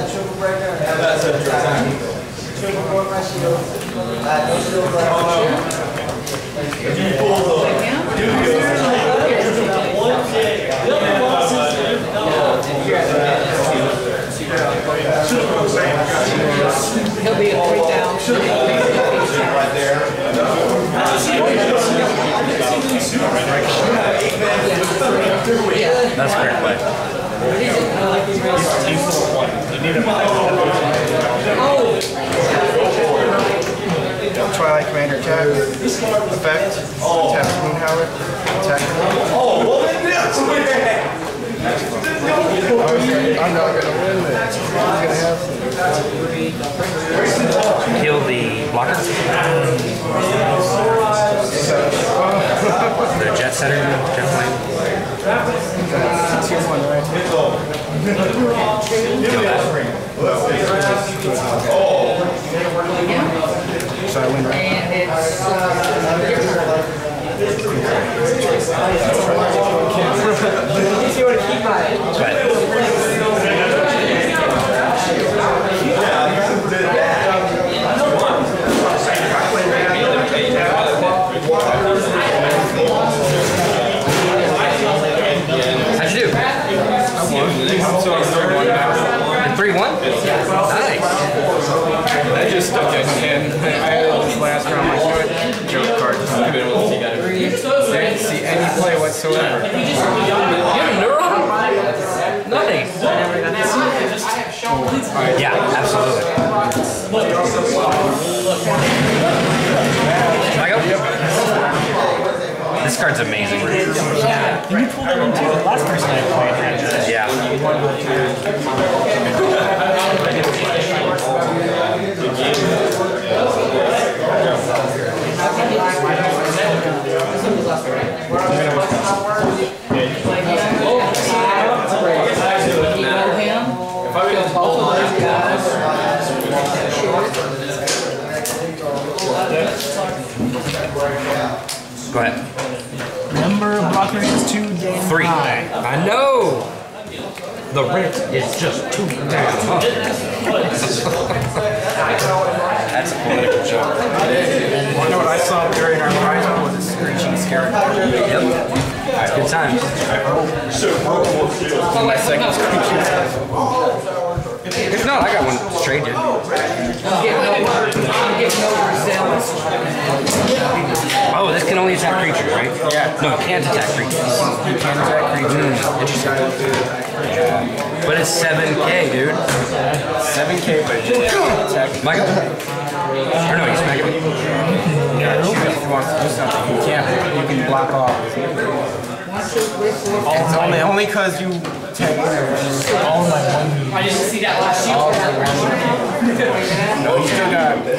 triple breaker. That's a triple board my shield. No shield left. He'll be all down. Right there. That's a great play. Twilight Commander attack, effect, attack Moon Howard, attack. Oh, what is this? I'm not going to win this. Kill the blocker. The jet setter, jet plane. So I win, right? And it's if you want to keep whatsoever. You have a Neuron? Nothing. Yeah, absolutely. Can I go? This card's amazing. Yeah. You pulled that one too. The last person I played. Yeah. Go ahead. Number of blockers is 2 down. 3. I know! The rent is just 2 down. That's a political joke. You know what I saw during our final was a Screechy Scaredor. Yep. It's good times. My second Screechy. If not, I got one straight, dude. I'm getting over zealous. Oh, this can only attack creatures, right? Yeah. No, it can't attack creatures. You can't attack creatures. Interesting. But it's 7K, dude. 7K, but you can't attack. Michael? Or no, you smack it. Yeah, if you want to do something, you can't. You can block off. It's only because you take all my money. I didn't see that last year. No, you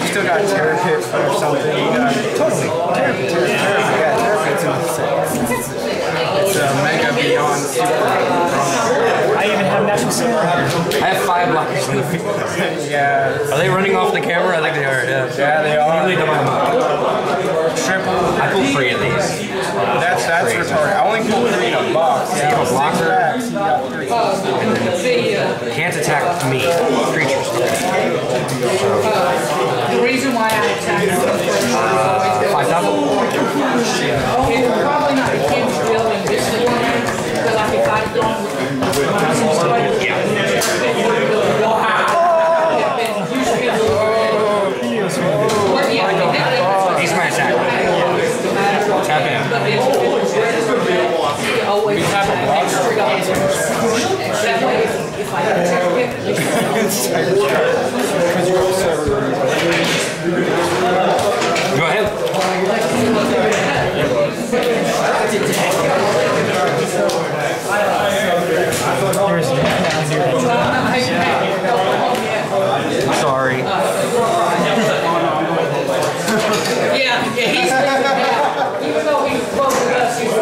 still got Terripit or something. Totally. Terripit. Yeah, Terripit's in the set. It's a mega beyond super. I even have natural silver. I have 5 blockers. Yeah. Are they running off the camera? I think they are. Yeah, yeah they are. Triple. I pulled 3 of these. That's retarded. I only pulled 3 in a box. You have a blocker. Can't attack me. Creatures. The reason why I attack is 5 double. It's probably not a huge deal in this one because I can fight them. Yeah. He's my attack. always have an extra guy in there. That way, if I have Go ahead. Sorry. Yeah, he's even though he's close to us, he's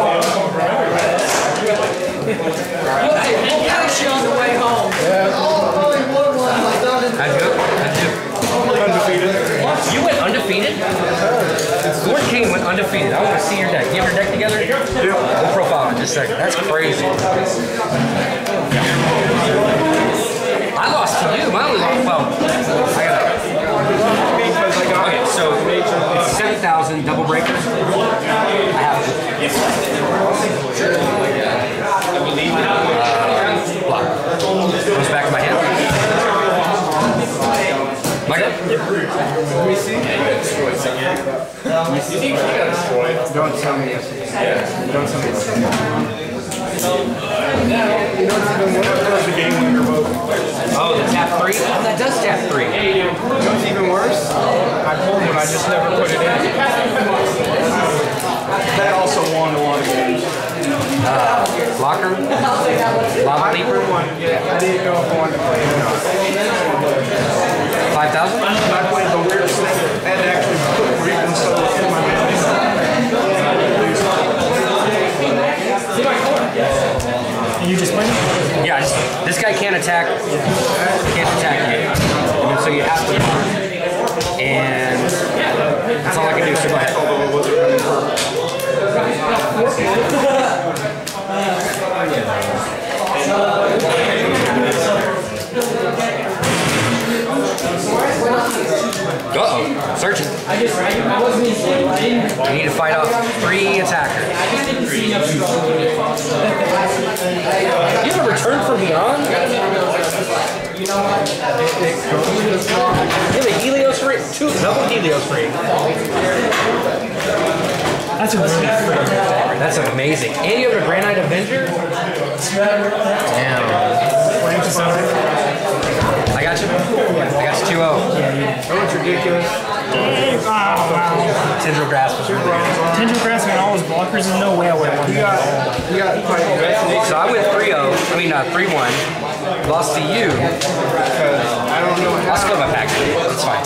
we'll catch you on the way home. You went undefeated? Lord King went undefeated. I want to see your deck. You have your deck together? Yeah. We'll profile in just a second. That's crazy. I lost to you. My only lost. Well, I got it. Okay, so it's 7,000 double breakers. I have block. Goes back to my hand. Am I good? Let me see. Don't tell me yes. Don't tell me yes. You know what's the game winner vote? Oh, the tap 3? Oh, that does tap 3. You know what's even worse? I pulled one, I just never put it in. That also won a lot of games. Blocker? Lava Leaper? I didn't know if I wanted to play it or not. 5,000? I played the weirdest thing. That actually put Reaper and Soul in my mouth. You just win? Yeah, this guy can't attack. Can't attack you. And so you have to block. And that's all I can do, so go ahead. Uh-oh, searching. I need to fight off 3 attackers. You have a Return from Beyond? You have a Helios Ring, 2 double Helios Ring. That's amazing. And you have a Granite Avenger? Damn. I got you. I got you 2-0. That was ridiculous. Oh, wow. Tendril Grasp was really good. Tendril Grasp and all his blockers, there's no way I would have won. You got quite a good. So I went 3-1. Lost to you. I don't know how. I'll split my pack. It's fine.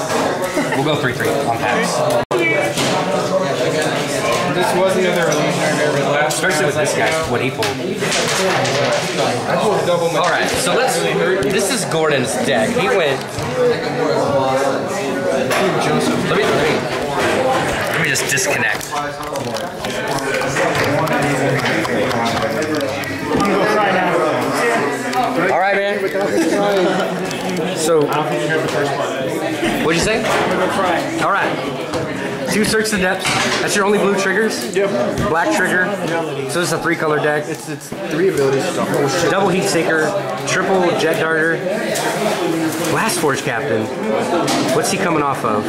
We'll go 3-3 on packs. This was the other illusionary last. Especially with this guy, what he pulled. I pulled double. Alright, so let's. This is Gordon's deck. He went. Let me just disconnect. Alright, man. So, what'd you say? Alright. So you search the depths. That's your only blue triggers? Yep. Black trigger. Yep. So this is a 3-color deck. It's 3 abilities. Double Heatsinker, triple Jet Darter, Blastforge Captain. What's he coming off of?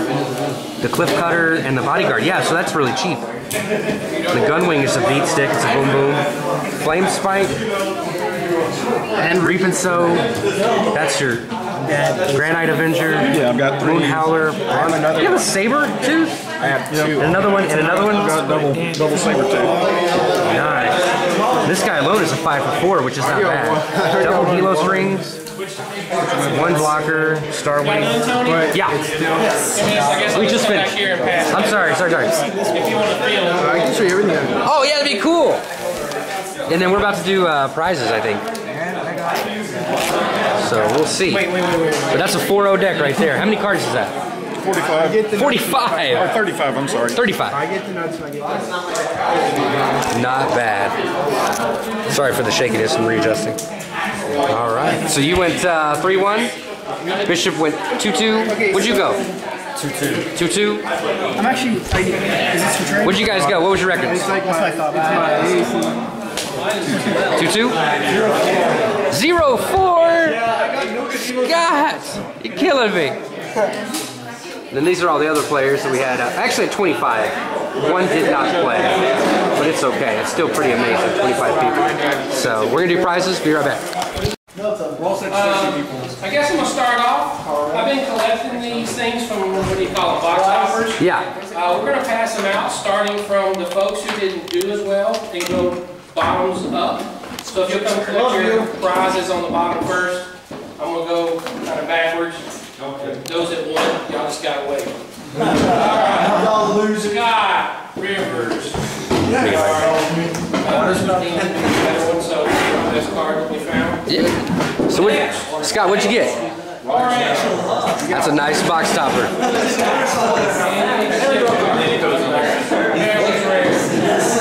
The Cliff Cutter and the Bodyguard. Yeah, so that's really cheap. The Gunwing is a beat stick. It's a boom boom. Flame Spike and Reap and Sow. That's your Granite Avenger. Yeah, I've got 3. Moon Howler. You have a Saber too? I have 2. And another one, and another one. Got double Saber too. Nice. This guy alone is a 5 for 4, which is not bad. Double Helios Rings. 1 blocker, Starwing. Yeah. We just finished. I'm sorry. I can show you everything. Oh yeah, that'd be cool. And then we're about to do prizes, I think. So we'll see. Wait. But that's a 4-0 deck right there. How many cards is that? 45. 45! Or 35, I'm sorry. 35. I get the nuts and I get the nuts. Not bad. Sorry for the shakiness and readjusting. Alright. So you went 3-1. Bishop went 2-2. Where'd you go? 2-2. 2-2? I'm actually... Is this for trade? Where'd you guys go? What was your record? That's what I thought. 2-2? 0-4? God, you're killing me. Then these are all the other players that we had. Actually, 25. One did not play. But it's okay. It's still pretty amazing, 25 people. So we're gonna do prizes, be right back. I guess I'm gonna start off. I've been collecting these things from, what do you call it, box hoppers? Yeah. We're gonna pass them out, starting from the folks who didn't do as well and go bottoms up. So if you'll come collect your prizes on the bottom first, I'm gonna go kind of backwards. Okay. Those that won, y'all just gotta wait. All right. Y'all lose. Scott Rivers. So that's the card that we found. Yeah. So what, Scott, what'd you get? That's a nice box topper.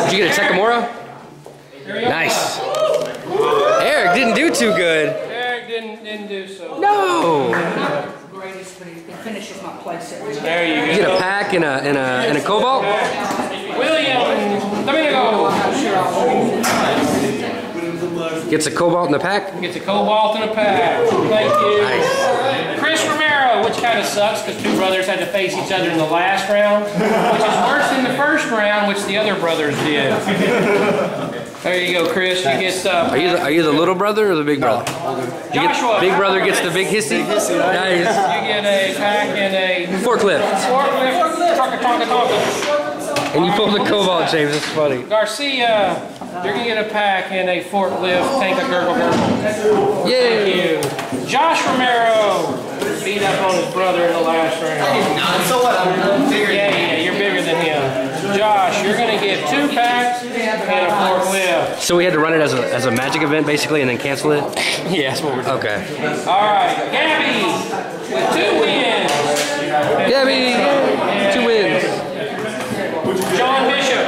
Did you get a Tekamura? Nice. Eric didn't do too good. Eric didn't do so. No. Greatest, but he finishes my playset. There you go. You get a pack and a cobalt. William, let me go. Gets a cobalt in the pack? Gets a cobalt in the pack. Thank you. Nice. Chris Romero, which kind of sucks because two brothers had to face each other in the last round, which is worse than the first round, which the other brothers did. There you go, Chris. You get are you the little brother or the big brother? Joshua. Big brother gets the big hissy. Nice. You get a pack and a forklift. And you pull the cobalt, James. It's funny. Garcia. You're going to get a pack and a forklift, tank of gurgle. Yay! Thank you. Josh Romero beat up on his brother in the last round. I did not. So what? I'm bigger than him. Yeah, you're bigger than him. Josh, you're going to get two packs and a forklift. So we had to run it as a magic event, basically, and then cancel it? Yeah, that's what we're doing. Okay. All right. Gabby with two wins. Gabby, yeah. Two wins. John Bishop.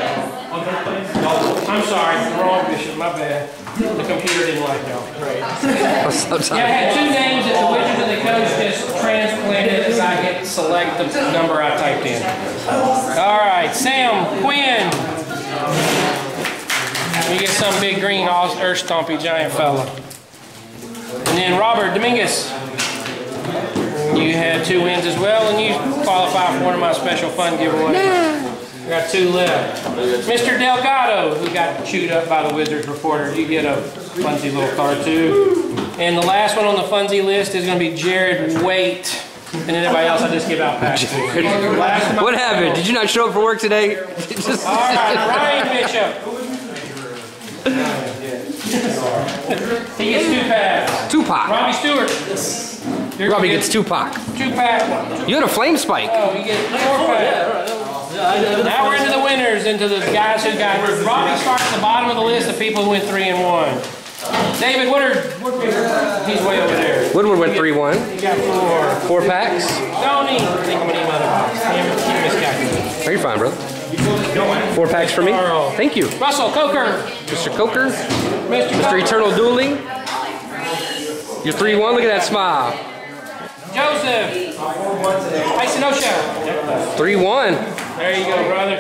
I'm sorry, wrong Bishop, my bad. The computer didn't like y'all. Yeah, I had two names that the Wizards and the Coach just transplanted as I get to select the number I typed in. All right, Sam Quinn. We get some big green earth stompy giant fella. And then Robert Dominguez. You had two wins as well, and you qualify for one of my special fun giveaways. Yeah. We got two left. Mr. Delgado, who got chewed up by the Wizards reporter, you get a funsy little card too. And the last one on the funsy list is going to be Jared Waite. And then everybody else, I just give out packs. What happened? Did you not show up for work today? All right, Ryan Bishop. He gets two packs. Tupac. Robbie Stewart. Robbie gets Tupac. Two pack. You had a flame spike. Oh, you get four packs. Now we're into the winners, into the guys who got. Robbie starts at the bottom of the list of people who went 3-1. David Woodard, he's way over there. Woodward went 3-1. He got four packs. Tony, are you fine, brother? Four packs for me. Thank you. Russell Coker, Mr. Coker, Mr. Eternal Dueling. You're 3-1. Look at that smile. Joseph, Isonosha, 3-1. There you go, brother.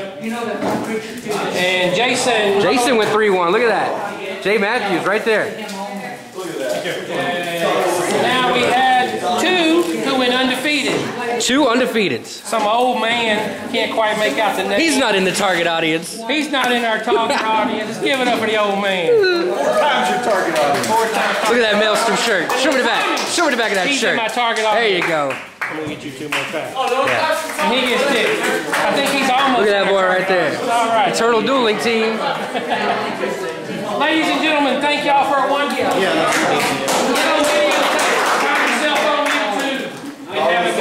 And Jason. Jason went 3-1. Look at that. Jay Matthews right there. And now we had two who went undefeated. Two undefeateds. Some old man can't quite make out the name. He's not in the target audience. He's not in our target audience. Give it up for the old man. 4 times your target audience. 4 times. Look at that Maelstrom shirt. Show me the back. Show me the back of that shirt. My target audience. There you go. I'm going to get you 2 more packs. Oh, no, yeah. And he gets it. I think he's almost. Look at that boy right there. Right. Eternal Dueling team. Ladies and gentlemen, thank y'all for a one-gift. Yeah,